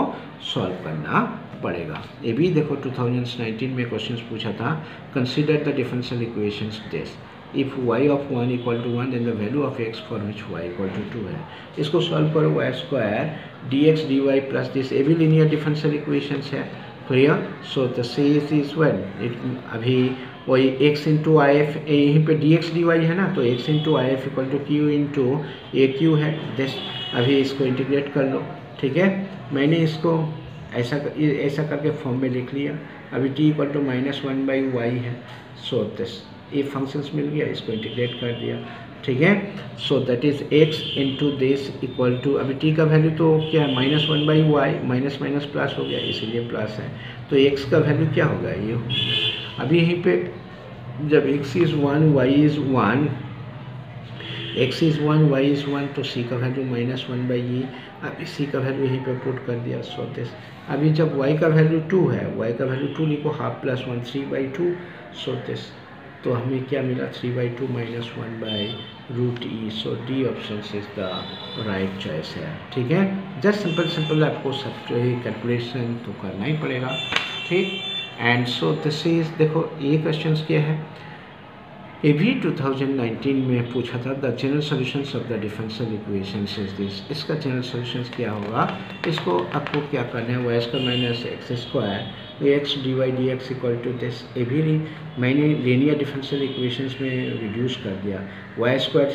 सॉल्व करना पड़ेगा. ये भी देखो टू थाउजेंड नाइनटीन में क्वेश्चन पूछा था, consider the differential equations this, if y of one equal to one then the value of x for which y equal to two है. इसको सॉल्व करो, y square d x d y plus this, ये भी linear differential equations है, clear. So the same is one, अभी वही x into I F, यहीं पर डी एक्स डी वाई है ना, तो x into I F equal to Q into a Q है दिस. अभी इसको इंटीग्रेट कर लो, ठीक है. मैंने इसको ऐसा ऐसा करके फॉर्म में लिख लिया. अभी t equal to minus one by y है, सो दिस ये फंक्शंस मिल गया, इसको इंटीग्रेट कर दिया, ठीक है. So that is x into this equal to, अभी t का वैल्यू तो क्या है, minus one by y, minus minus plus हो गया, इसीलिए प्लस है, तो x का वैल्यू क्या होगा, ये होगा. अभी यहीं पे जब x is one, y is one, x is one, y is one, तो c का वैल्यू माइनस वन बाई ये, अभी c का वैल्यू यहीं पे पुट कर दिया, सो दिस. अभी जब y का वैल्यू टू है, y का वैल्यू टू लिखो, half plus one, three by two, so this. तो हमें क्या मिला, three by two minus one by root e. So D option is the right choice है, ठीक है. जस्ट सिंपल सिंपल आपको सब कैलकुलेशन तो करना ही पड़ेगा, ठीक. एंड सो दिस इज, देखो ये क्वेश्चंस क्या है, ये भी टू थाउजेंड नाइनटीन में पूछा था, the general solutions of the differential equations is this. इसका जनरल सॉल्यूशंस क्या होगा, इसको आपको क्या करना है, y square minus x square x d y d x equal to this. ये भी मैंने लीनियर डिफरेंशियल इक्वेशंस में रिड्यूस कर दिया, वाई स्क्वायर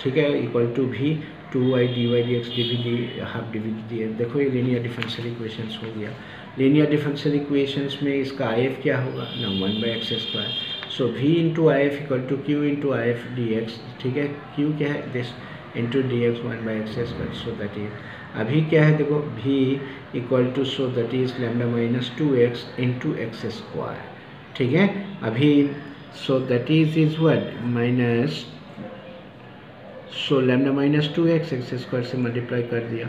ठीक है इक्वल टू भी two y d y d x d v d half d v d x. देखो ये लीनियर डिफरेंशियल इक्वेशंस हो गया. लीनियर डिफरेंशियल इक्वेशंस में इसका आई एफ क्या होगा ना, one by x square. So v into I F equal to Q into I F d x, ठीक है. क्यू क्या है this into d x one by x square. So that is, अभी क्या है देखो v equal to, so that is lambda minus two x into x square, ठीक है. अभी so that is is what minus, so lambda minus two x x square से multiply कर दिया.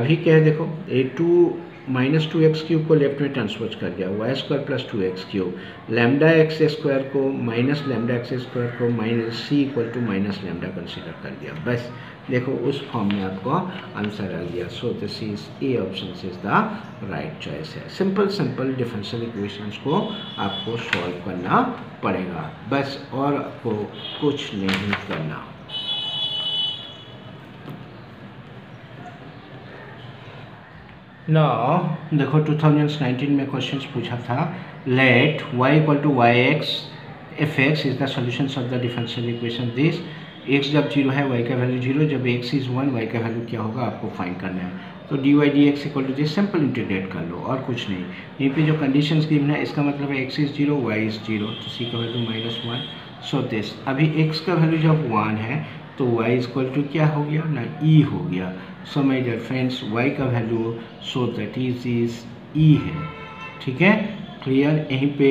अभी क्या है देखो a two minus two x cube को लेफ्ट में ट्रांसफर कर दिया, y square plus two x cube, lambda x square को माइनस लैम्बडा एक्स स्क्वायर को minus c equal to minus lambda consider कर दिया. बस देखो उस फॉर्म में आपको आंसर आ गया. So this is A option is the right choice है. सिंपल सिंपल डिफरेंशियल इक्वेशंस को आपको सॉल्व करना पड़ेगा बस, और आपको कुछ नहीं करना. नाउ देखो टू थाउजेंड नाइनटीन में क्वेश्चंस पूछा था, let y equal to y x f x is the solutions of the differential equation this. x जब जीरो है, y का वैल्यू जीरो, जब x इज वन, y का वैल्यू क्या होगा आपको फाइंड करना है. तो d y d x equal to this simple integrate कर लो और कुछ नहीं. यहीं पे जो कंडीशंस गिवन है इसका मतलब है x is zero, y is zero, तो c का value minus one. So this, अभी x का वैल्यू जब वन है तो y इक्वल टू क्या हो गया ना, e हो गया. So my dear friends, y का value so that is is e है, ठीक है, क्लियर. यहीं पे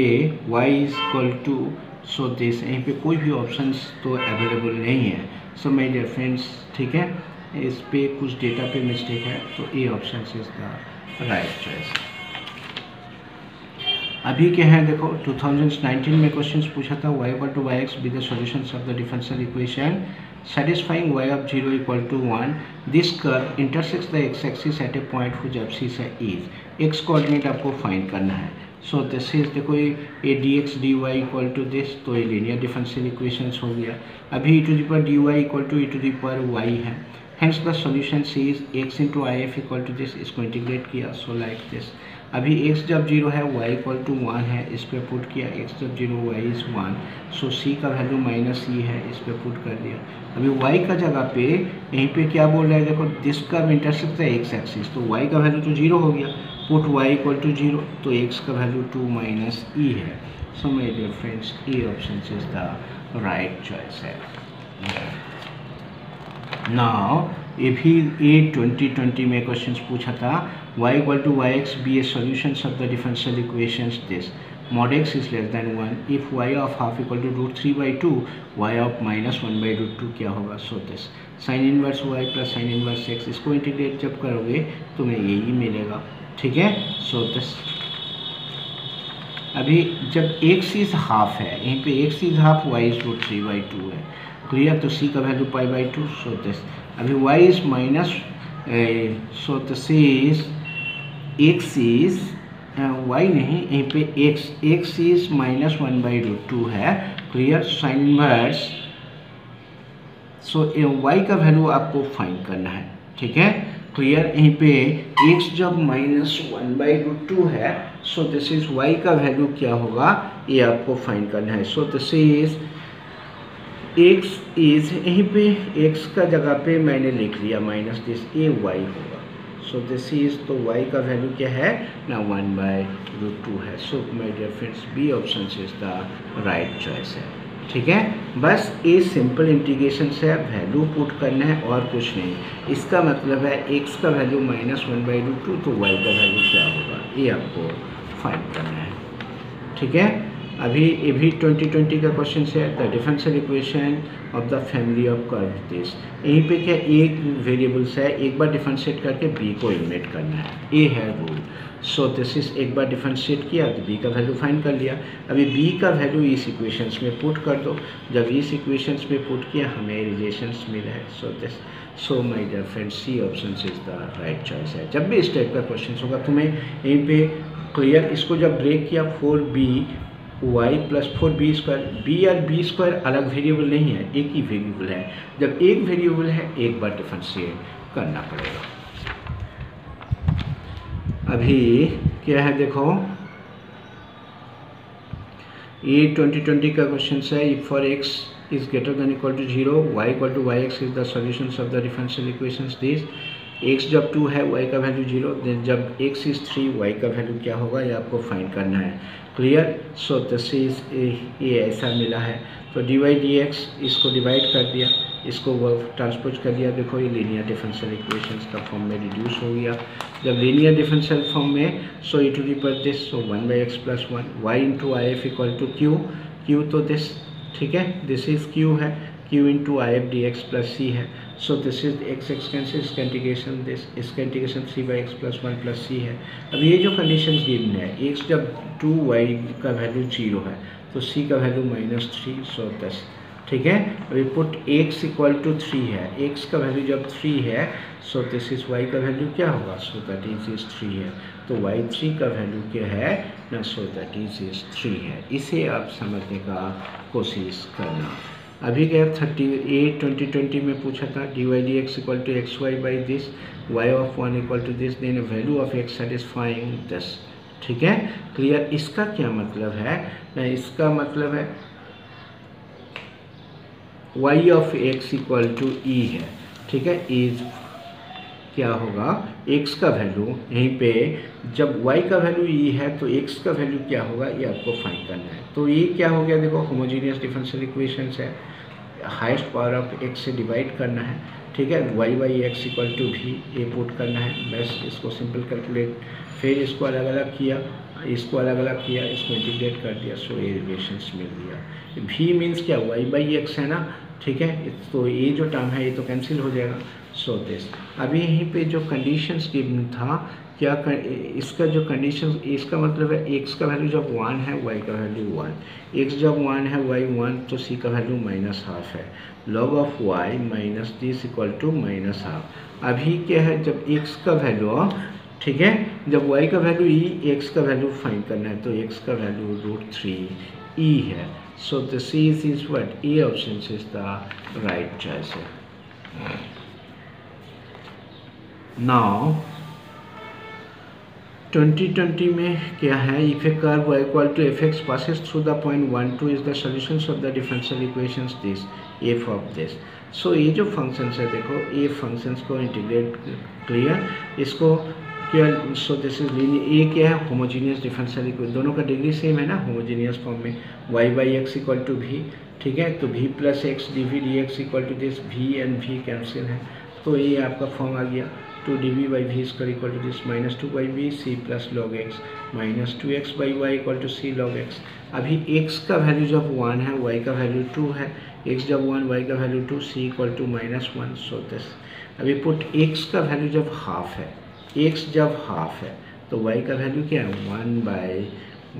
y equal to so this, यहीं पे कोई भी ऑप्शंस तो अवेलेबल नहीं है. सो माय डियर फ्रेंड्स, ठीक है, इस पे कुछ डेटा पे मिस्टेक है, तो ये option is the right choice. अभी क्या है देखो टू थाउजेंड नाइनटीन में क्वेश्चन पूछा था y equal to y x be the solution of the differential equation satisfying y of zero equal to one. This curve intersects the x axis at a point whose abscissa is x coordinate आपको find करना है. So this is देखो ये d x d y equal to this तो ये linear differential equations हो गया. अभी ई to the power d y equal to e to the power y है. Hence the solution is x into I F equal to this. इसको integrate किया so like this. अभी x जब zero है y equal to one है इस पर put किया x जब zero y is one. So c का वैल्यू माइनस ई है इस पर पुट कर दिया. अभी y का जगह पे यहीं पे क्या बोल रहा है देखो दिस कर्व इंटरसेक्ट है x एक्सिस तो y का वैल्यू तो जीरो हो गया put y equal to zero तो x का वैल्यू टू माइनस ई है. So my dear friends E option is the right choice है. नाउ ये भी ए ट्वेंटी ट्वेंटी में क्वेश्चन पूछा था y equal to y x be a solution of the differential equations this mod x is less then one if y of half equal to root three by two y of minus one by root two क्या होगा. So this sine inverse y plus sine inverse x इसको integrate जब करोगे तुम्हें यही मिलेगा. ठीक है. सो दिस अभी जब x इज हाफ है यहीं पे x is half y is root three by two है क्लियर. तो c का value pi by two. So this अभी y is minus so this is x is y नहीं यहीं पे x x is minus one by root two है clear. Sine inverse so y का value आपको find करना है. ठीक है क्लियर. यहीं पे x जब minus one by root two है सो दिस इज y का वैल्यू क्या होगा ये आपको फाइंड करना है. So this is x is यहीं पे x का जगह पे मैंने लिख लिया माइनस दिस ए वाई होगा. सो दिस इज तो y का वैल्यू क्या है ना वन बाई रूट टू है. So my dear friends B option is the right choice है. ठीक है. बस ये सिंपल इंटीग्रेशन से वैल्यू पुट करना है और कुछ नहीं. इसका मतलब है x का value minus one by root two तो y का वैल्यू क्या होगा ये आपको फाइंड करना है. ठीक है. अभी ये भी ट्वेंटी ट्वेंटी का क्वेश्चन है the differential equation of the family of curve this. यहीं पे क्या एक वेरिएबल्स है एक बार डिफरेंशिएट करके बी को एलिमिनेट करना है ये है रूल. सो दिस इज एक बार डिफरेंशिएट किया तो बी का वैल्यू फाइंड कर लिया. अभी बी का वैल्यू इस इक्वेशंस में पुट कर दो. जब इस इक्वेशंस में पुट किया हमें रिलेशंस मिला है. So this so my dear friends C option is the right choice है. जब भी इस टाइप का क्वेश्चन होगा तुम्हें यहीं पे क्लियर. इसको जब ब्रेक किया four b y plus four b square b और बी स्क्वायर अलग वेरिएबल नहीं है एक ही वेरिएबल है. जब एक वेरिएबल है एक बार डिफरेंशिएट करना पड़ेगा. अभी क्या है देखो ये ट्वेंटी ट्वेंटी का क्वेश्चन है if for x is greater than equal to zero y equal to y x is the solution of the differential equations this x जब टू है y का वैल्यू जीरो देन जब x is three y का value क्या होगा ये आपको find करना है क्लियर. सो दिस इज ये ऐसा मिला है तो डी वाई डी एक्स इसको डिवाइड कर दिया इसको ट्रांसपोज कर दिया. देखो ये लीनियर डिफरेंशियल इक्वेशंस का फॉर्म में रिड्यूस हो गया. जब लीनियर डिफरेंशियल फॉर्म में सो e to the power this so one by x plus one y into I F equal to q q तो दिस. ठीक है. दिस इज क्यू है q into I F d x plus c है. So this is x x cancel इसका integration this इसका integration c by x plus one plus c है. अब ये जो कंडीशन गिवन है x जब टू वाई का वैल्यू जीरो है तो c का वैल्यू माइनस थ्री सो दस. ठीक है. अभी put x equal to three है x का वैल्यू जब थ्री है सो दिस इज y का वैल्यू क्या होगा so that is is three है तो y थ्री का वैल्यू क्या है ना so that is is three है. इसे आप समझने का कोशिश करना. अभी क्या थर्टी एट ट्वेंटी ट्वेंटी में पूछा था d y d x equal to x y by this y of one equal to this then value of x satisfying this. ठीक है क्लियर. इसका क्या मतलब है ना इसका मतलब है y of x equal to e है. ठीक है. इज क्या होगा x का वैल्यू यहीं पे जब y का वैल्यू e है तो x का वैल्यू क्या होगा ये आपको फाइंड करना है. तो ये क्या हो गया देखो होमोजेनियस डिफरेंशियल इक्वेशंस है हाईएस्ट पावर ऑफ x से डिवाइड करना है. ठीक है. y by x equal to भी ये पुट करना है बस. इसको सिंपल कैलकुलेट फिर इसको अलग अलग किया इसको अलग अलग किया इसको इंटीग्रेट कर दिया सो ये रिलेशंस मिल गया. v मीन्स क्या y बाई एक्स है ना ठीक है, तो ये जो टर्म है ये तो कैंसिल हो जाएगा। सो दिस अभी यहीं पे जो कंडीशंस गिवन था, क्या इसका जो कंडीशंस, इसका मतलब है एक्स का वैल्यू जब वन है वाई का वैल्यू वन, एक्स जब वन है वाई वन, तो सी का वैल्यू माइनस हाफ है, log of y minus this equal to minus half. अभी क्या है, जब एक्स का वैल्यू, ठीक है, जब वाई का वैल्यू ई, एक्स का वैल्यू फाइंड करना है, तो एक्स का वैल्यू रूट थ्री ई है। So the c is what, A option is the right choice. Now twenty twenty में क्या है, if a curve y equal to f x passes through the point one two is the solutions of the differential equations this f of this. So ये जो functions है, देखो a functions को integrate, clear, इसको क्या, so this is linear, ए क्या है, homogeneous differential equation, दोनों का डिग्री सेम है ना, होमोजीनियस फॉर्म में y by x equal to v, ठीक है, तो v plus x d v d x equal to this, v and v cancel है, तो ये आपका फॉर्म आ गया two d v by v square equal to this minus two by v c plus log x minus two x by y equal to c log x. अभी x का value जब one है y का value two है, x जब one y का value two, c equal to minus one. So this अभी put x का वैल्यू जब हाफ है, एक्स जब हाफ है तो वाई का वैल्यू क्या है, one by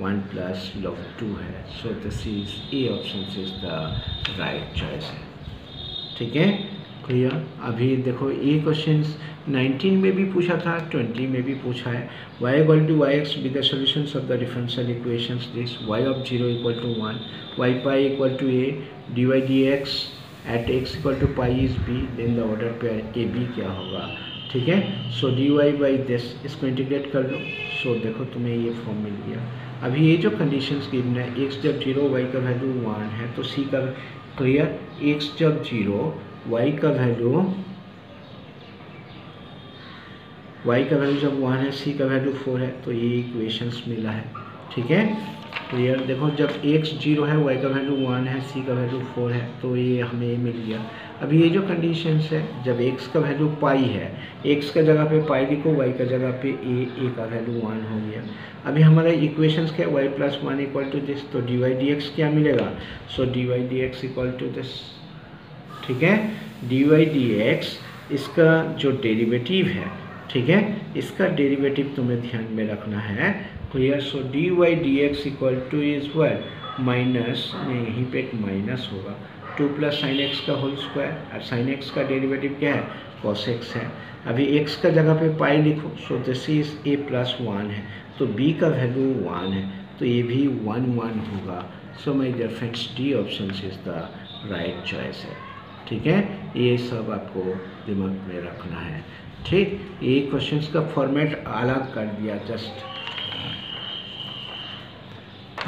one plus log two है। So this is A option is the right choice है, ठीक है, क्लियर। अभी देखो ये क्वेश्चन नाइनटीन में भी पूछा था, ट्वेंटी में भी पूछा है, y equal to y x be the solutions of the differential equations this, y of zero equal to one, y pi equal to a, d y d x at x equal to pi is b, then the order pair a b क्या होगा, ठीक है। So d y by this, इसको integrate कर लो, सो so, देखो तुम्हें ये फॉर्म मिल गया। अभी ये जो कंडीशंस गिवन है, x जब जीरो वाई का वैल्यू वन है तो c का, क्लियर, x जब जीरो y का वैल्यू y का वैल्यू जब वन है, c का वैल्यू फोर है, तो ये इक्वेशंस मिला है, ठीक है, क्लियर। देखो जब x जीरो है y का वैल्यू वन है, c का वैल्यू फोर है, तो ये हमें मिल गया। अभी ये जो कंडीशंस है, जब x का वैल्यू पाई है, x का जगह पे पाई लिखो, y का जगह पे a, a का वैल्यू वन हो गया। अभी हमारा इक्वेशंस क्या है, y plus one equal to this, तो डी वाई डी एक्स क्या मिलेगा, so d y d x equal to this, ठीक है, डी वाई डी एक्स, इसका जो डेरिवेटिव है, ठीक है, इसका डेरिवेटिव तुम्हें ध्यान में रखना है, clear. So d y d x equal to is one minus, यहीं पे एक माइनस होगा, टू प्लस साइन एक्स का होल स्क्वायर, और साइन एक्स का डेरिवेटिव क्या है, कॉस एक्स है। अभी एक्स का जगह पे पाई लिखो, so this is a plus one है, तो बी का वैल्यू वन है, तो ये भी वन वन होगा। So my dear friends, D option is the right choice है, ठीक है, ये सब आपको दिमाग में रखना है, ठीक। ये क्वेश्चंस का फॉर्मेट अलग कर दिया जस्ट।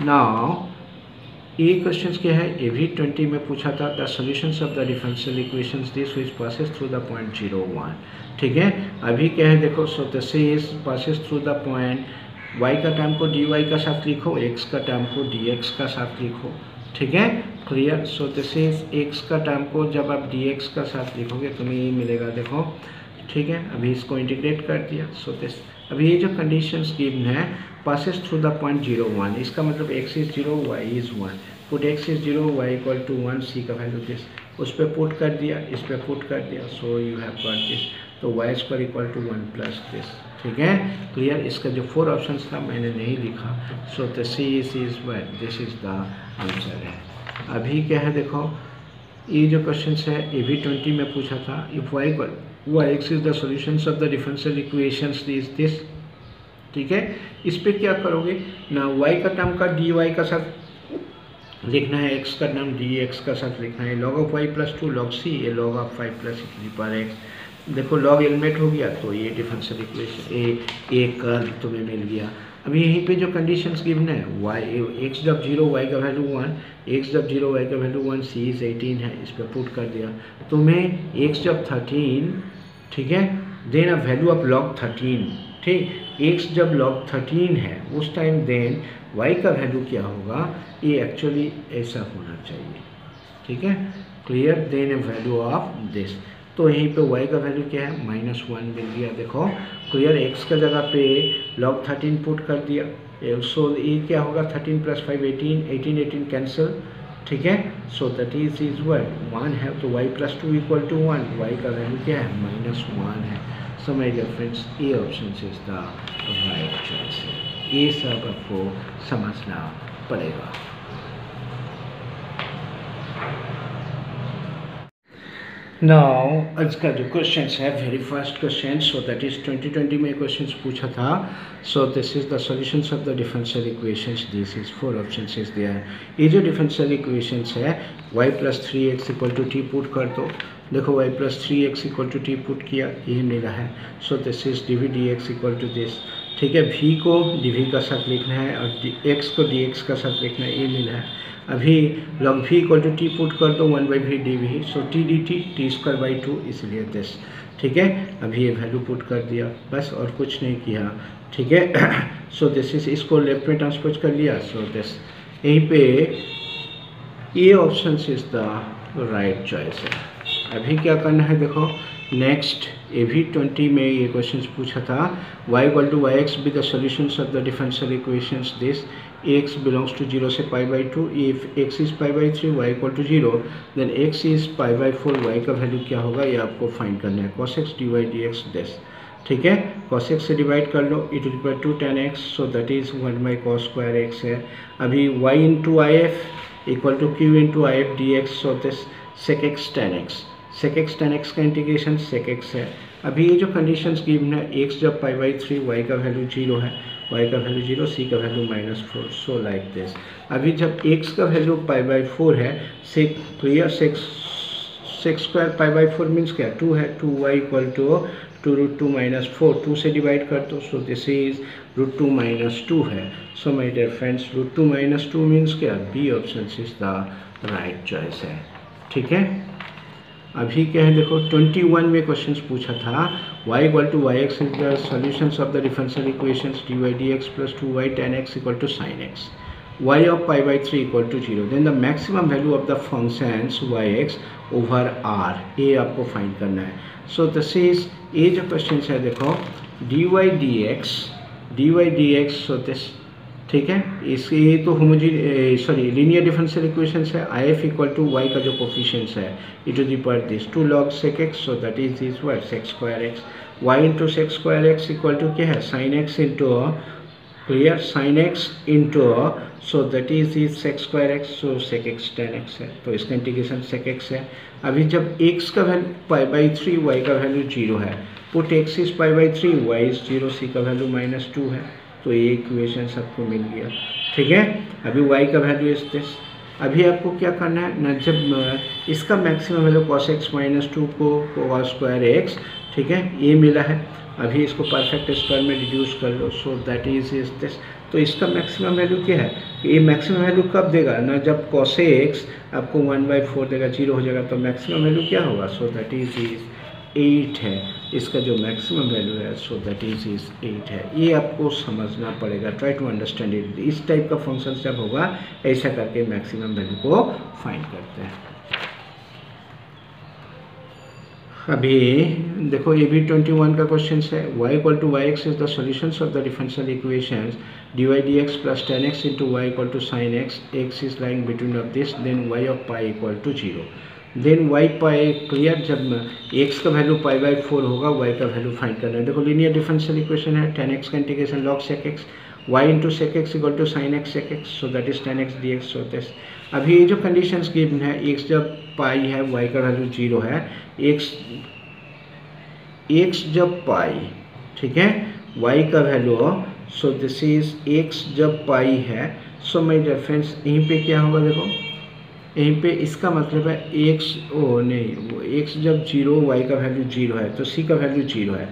नाउ ये क्वेश्चंस क्या है, ए भी ट्वेंटी में पूछा था, the solutions of the differential equations this which passes through the point zero one, ठीक है। अभी क्या है, देखो so this is passes through the point, y का टर्म को डी वाई का साथ लिखो, x का टर्म को डी एक्स का साथ लिखो, ठीक है, clear. So this is x का टर्म को जब आप dx का साथ लिखोगे तुम्हें ये मिलेगा, देखो, ठीक है। अभी इसको इंटीग्रेट कर दिया। सो दिस अभी ये जो कंडीशंस गिवन है, passes through the point zero one, इसका मतलब x is zero y is one, put x is zero y equal to one, c का वैल्यू दिस, उस पर पुट कर दिया, इस पर पुट कर दिया, so you have got this, तो y square equal to one plus this, ठीक है, क्लियर। इसका जो फोर ऑप्शन था मैंने नहीं लिखा, so the c is what, this is the answer है। अभी क्या है, देखो ये जो क्वेश्चन है, ए भी ट्वेंटी में पूछा था, if y y x is the solutions of the differential equations is this, ठीक है। इस पर क्या करोगे ना, वाई का टर्म का डी वाई का साथ लिखना है, एक्स का नाम डी एक्स का साथ लिखना है, log of y plus two log c, ये लॉग ऑफ वाई प्लस पर एक्स, देखो लॉग एलिमेंट हो गया, तो ये differential equation a a curve तुम्हें मिल गया। अभी यहीं पे जो कंडीशंस गिवन है, वाई एक्स जब जीरो वाई का वैल्यू वन, एक्स जब जीरो वाई का value one, c is eighteen है, इस पर पुट कर दिया, तुम्हें एक्स जब थर्टीन, ठीक है, then a value of log thirteen, ठीक, एक्स जब लॉग थर्टीन है उस टाइम देन y का वैल्यू क्या होगा, ये एक्चुअली ऐसा होना चाहिए, ठीक है, clear, then a value of this, तो यहीं पे y का वैल्यू क्या है, माइनस वन मिल गया, देखो, क्लियर। x का जगह पे लॉग थर्टीन पुट कर दिया, सो ये क्या होगा, thirteen plus five eighteen, eighteen eighteen cancel, ठीक है. So that is is what one है तो y plus two equal to one, y का वैल्यू क्या है माइनस वन है. So my dear friends A option is the right choice. ये सब आपको समझना पड़ेगा. नाउ आज का जो क्वेश्चन है very first question, so that is twenty twenty में क्वेश्चन पूछा था. So this is the solutions of the differential equations. This is four options is there. ये जो डिफरेंशियल इक्वेशंस है y plus three x equal to t put कर दो. देखो y plus three x equal to t put किया, ये मिला है. So this is d v d x equal to this, ठीक है. v को डी वी का साथ लिखना है और x को डी एक्स का साथ लिखना है, ये मिला है. अभी log v equal to t put कर दो one by v d v, so t d t t square by two, इसलिए दिस, ठीक है. अभी ये वैल्यू पुट कर दिया बस और कुछ नहीं किया, ठीक है. सो दिस इज इसको लेफ्ट में ट्रांसपोज कर लिया. सो दिस यहीं पे ये option is the right choice है. अभी क्या करना है देखो नेक्स्ट, ए भी ट्वेंटी में ये क्वेश्चन पूछा था y equal to y x be the solutions of the differential equations this x belongs to zero से pi by two. If x is pi by three y equal to zero then x is pi by four, y का value क्या होगा ये आपको find करना है. Cos x d y d x this, ठीक है. कॉस एक्स से डिवाइड कर लो it is by two ten x, so that is one by cos square x है. अभी y into I F equal to Q into I F d x, so this sec x tan x, sec x tan x का integration sec x है. अभी ये जो conditions given है x जब pi by three y का value zero है, y का वैल्यू जीरो सी का value minus four, so like this. अभी जब एक्स का वैल्यू पाई बाई फोर है से clear six six square pi by four means क्या टू है, two y equal to two root two minus four, two से divide कर दो. So this is root two minus two है. So my dear friends root two minus two means क्या B option is the right choice है, ठीक है. अभी क्या है देखो ट्वेंटी वन में क्वेश्चन पूछा था y equal to y x is the solution of the differential equations d y d x plus two y tan x equal to sine x, y of pi by three equal to zero then the maximum value of the functions y x over are, ये आपको find करना है. So this is ये जो question है देखो d y d x d y d x, so this, ठीक है. इसके ये तो होमोजी सॉरी लीनियर डिफरेंशियल इक्वेशंस है. I F equal to y का जो कोफिशिएंट्स है it is equal this to log sec x, so that is this y sec square x, y into sec square x equal to क्या है sine x into clear sine x into, so that is is sec square x, so sec x tan x है. तो इसका integration sec x है. अभी जब x का value pi by three y का वैल्यू जीरो है, put x is pi by three y is zero c का वैल्यू माइनस टू है, तो ये इक्वेशन सबको मिल गया, ठीक है. अभी y का वैल्यू इस दिस. अभी आपको क्या करना है ना जब इसका maximum value cos x minus two को कॉस स्क्वायर एक्स, ठीक है, ये मिला है. अभी इसको परफेक्ट स्क्वायर में रिड्यूस कर लो, so that is is this. तो इसका मैक्सिमम वैल्यू क्या है, ये मैक्सिमम वैल्यू कब देगा ना जब कॉस एक्स आपको वन बाई फोर देगा जीरो हो जाएगा, तो मैक्सिमम वैल्यू क्या होगा, so that is is eight है. इसका जो मैक्सिमम वैल्यू है so that is is eight है. ये आपको समझना पड़ेगा, ट्राई टू अंडरस्टैंड इट. इस टाइप का फंक्शन जब होगा ऐसा करके मैक्सिमम वैल्यू को फाइंड करते हैं. अभी देखो ये भी ट्वेंटी वन का क्वेश्चन है. Y equal to y x is the solutions of the differential equations d y d x plus tan x into y equal to sine x, x is lying between of this then y of pi equal to zero then y pi clear जब x का value pi by four होगा y का value find करना है. देखो linear differential equation है ten x का integration log sec x y into sec x equal to sine x sec x, so that is tan x d x. So this अभी ये जो conditions given है x जब पाई है y का value zero है, x x जब pi, ठीक है, y का value, so this is x जब पाई है. सो माय डियर फ्रेंड्स यहीं पे क्या होगा देखो यहीं पे इसका मतलब है एक्स ओ नहीं वो एक्स जब जीरो वाई का वैल्यू जीरो है तो सी का वैल्यू जीरो है.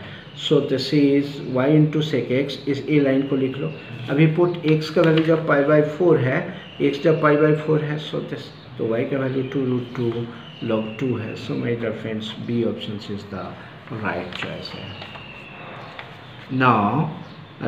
So this is y into sec x, इस ए लाइन को लिख लो. अभी पुट एक्स का वैल्यू जब पाई बाई फोर है, एक्स जब पाई बाई फोर है, सो दिस तो वाई का value two root two log two है. So my dear friends B option is the right choice है. नाउ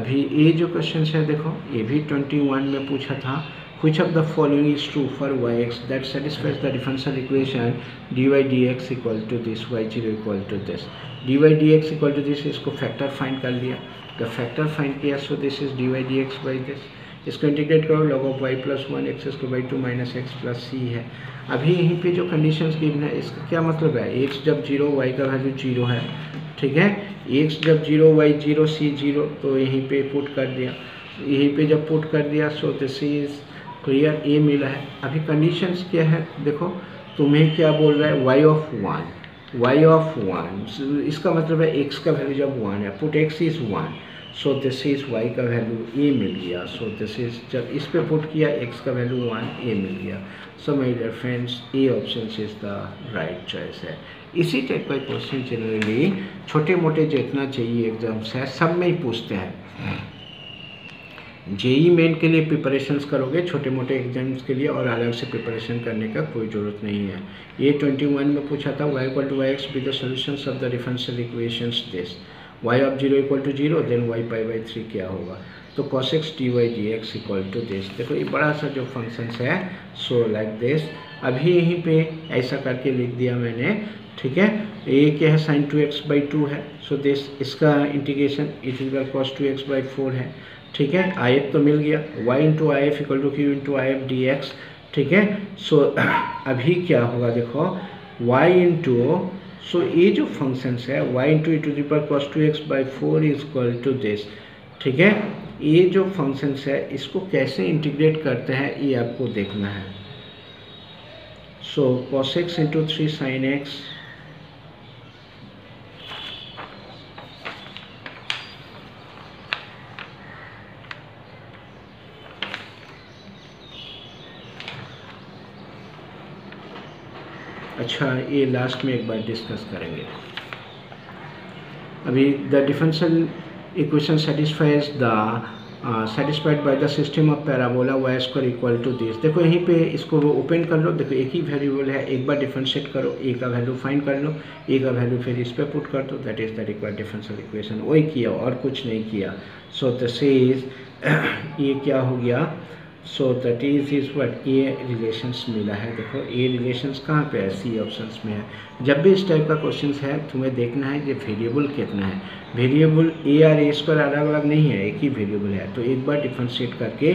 अभी ए जो क्वेश्चन है देखो ये भी ट्वेंटी वन में पूछा था which of the following is true for y x that satisfies the differential equation dy dx equal to this y zero equal to this dy dx equal to this. इसको factor find कर लिया, the factor find किया, so this is dy dx by this इसको integrate करो, log of y plus one x square by two minus x plus c है। अभी यहीं पे जो कंडीशंस गिवन है इसका क्या मतलब है, एक्स जब जीरो वाई का वैल्यू जीरो है, ठीक है, एक्स जब zero y zero c zero, तो यहीं पे पुट कर दिया, यहीं पे जब पुट कर दिया so this is clear, a मिला है। अभी कंडीशंस क्या है देखो, तुम्हें क्या बोल रहा है, y of one, y of one, इसका मतलब है एक्स का वैल्यू जब वन है, put x is one, so this is y का वैल्यू ए मिल गया, सो दिस इज जब इस पे पुट किया एक्स का वैल्यू वन ए मिल गया। So my dear friends, A option is the right choice है। इसी टाइप का क्वेश्चन जनरली छोटे मोटे जितना चाहिए एग्जाम्स है सब में ही पूछते हैं। जेईई मेन के लिए प्रिपरेशंस करोगे, छोटे मोटे एग्जाम्स के लिए और अलग से प्रिपरेशन करने का कोई ज़रूरत नहीं है। ए ट्वेंटी वन में पूछा था y equal to y x with the solutions of the differential equations this, y of zero equal to zero then y pi by three क्या होगा, तो cos x d y d x equal to this. देखो ये बड़ा सा जो functions है so like this, अभी यहीं पे ऐसा करके लिख दिया मैंने, ठीक है। ये क्या है, sine two x by two है, सो so दिस इसका integration it is cos two x by four है, ठीक है। आई एफ तो मिल गया, y into I F equal to Q into I F d x, ठीक है। सो अभी क्या होगा देखो, वाई इंटू सो so, ये जो फंक्शंस है y into e to the power cos two x by four is equal to this, ठीक है। ये जो फंक्शंस है इसको कैसे इंटीग्रेट करते हैं ये आपको देखना है। So cos x into three sine x अच्छा ये लास्ट में एक बार डिस्कस करेंगे। अभी the differential equation satisfies the satisfied by the system of parabola y square equal to this. देखो यहीं पे इसको वो ओपन कर लो, देखो एक ही वेरिएबल है, एक बार डिफरेंशिएट करो, ए का वैल्यू फाइंड कर लो, ए का वैल्यू फिर इस पर पुट कर दो, that is the required differential equation. वही किया और कुछ नहीं किया। सो दिस इज ये क्या हो गया, so that is is what a relations मिला है। देखो ए रिलेशंस कहाँ पे है, सी ऑप्शंस में है। जब भी इस टाइप का क्वेश्चन है तुम्हें देखना है कि वेरिएबल कितना है, वेरिएबल ए और ए स्क्वायर अलग अलग नहीं है, एक ही वेरिएबल है, तो एक बार डिफरेंशिएट करके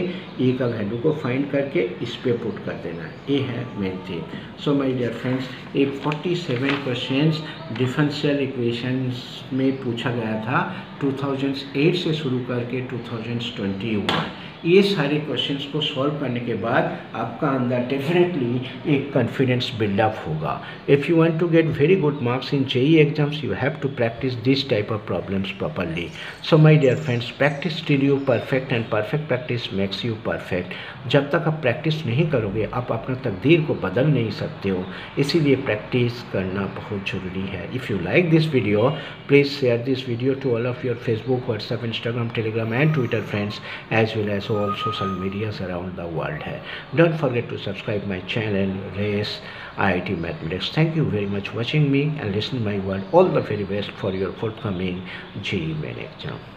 ए का वैल्यू को फाइंड करके इस पर पुट कर देना है, ये है main thing. So my dear friends, ये forty seven question differential equations में पूछा गया था टू थाउजेंड एट से शुरू करके टू थाउजेंड ट्वेंटी वन। ये सारे क्वेश्चंस को सॉल्व करने के बाद आपका अंदर डेफिनेटली एक कॉन्फिडेंस बिल्डअप होगा। If you want to get very good marks in JEE exams you have to practice this type of problems properly. So my dear friends, practice till you perfect and perfect practice makes you perfect. जब तक आप practice नहीं करोगे आप अपना तकदीर को बदल नहीं सकते हो, इसीलिए प्रैक्टिस करना बहुत ज़रूरी है। If you like this video please share this video to all of your Facebook WhatsApp Instagram Telegram and Twitter friends as well as all social medias around the world hai. Don't forget to subscribe my channel RACE I I T Mathematics. Thank you very much watching me and listening my word. All the very best for your forthcoming J E E main exam.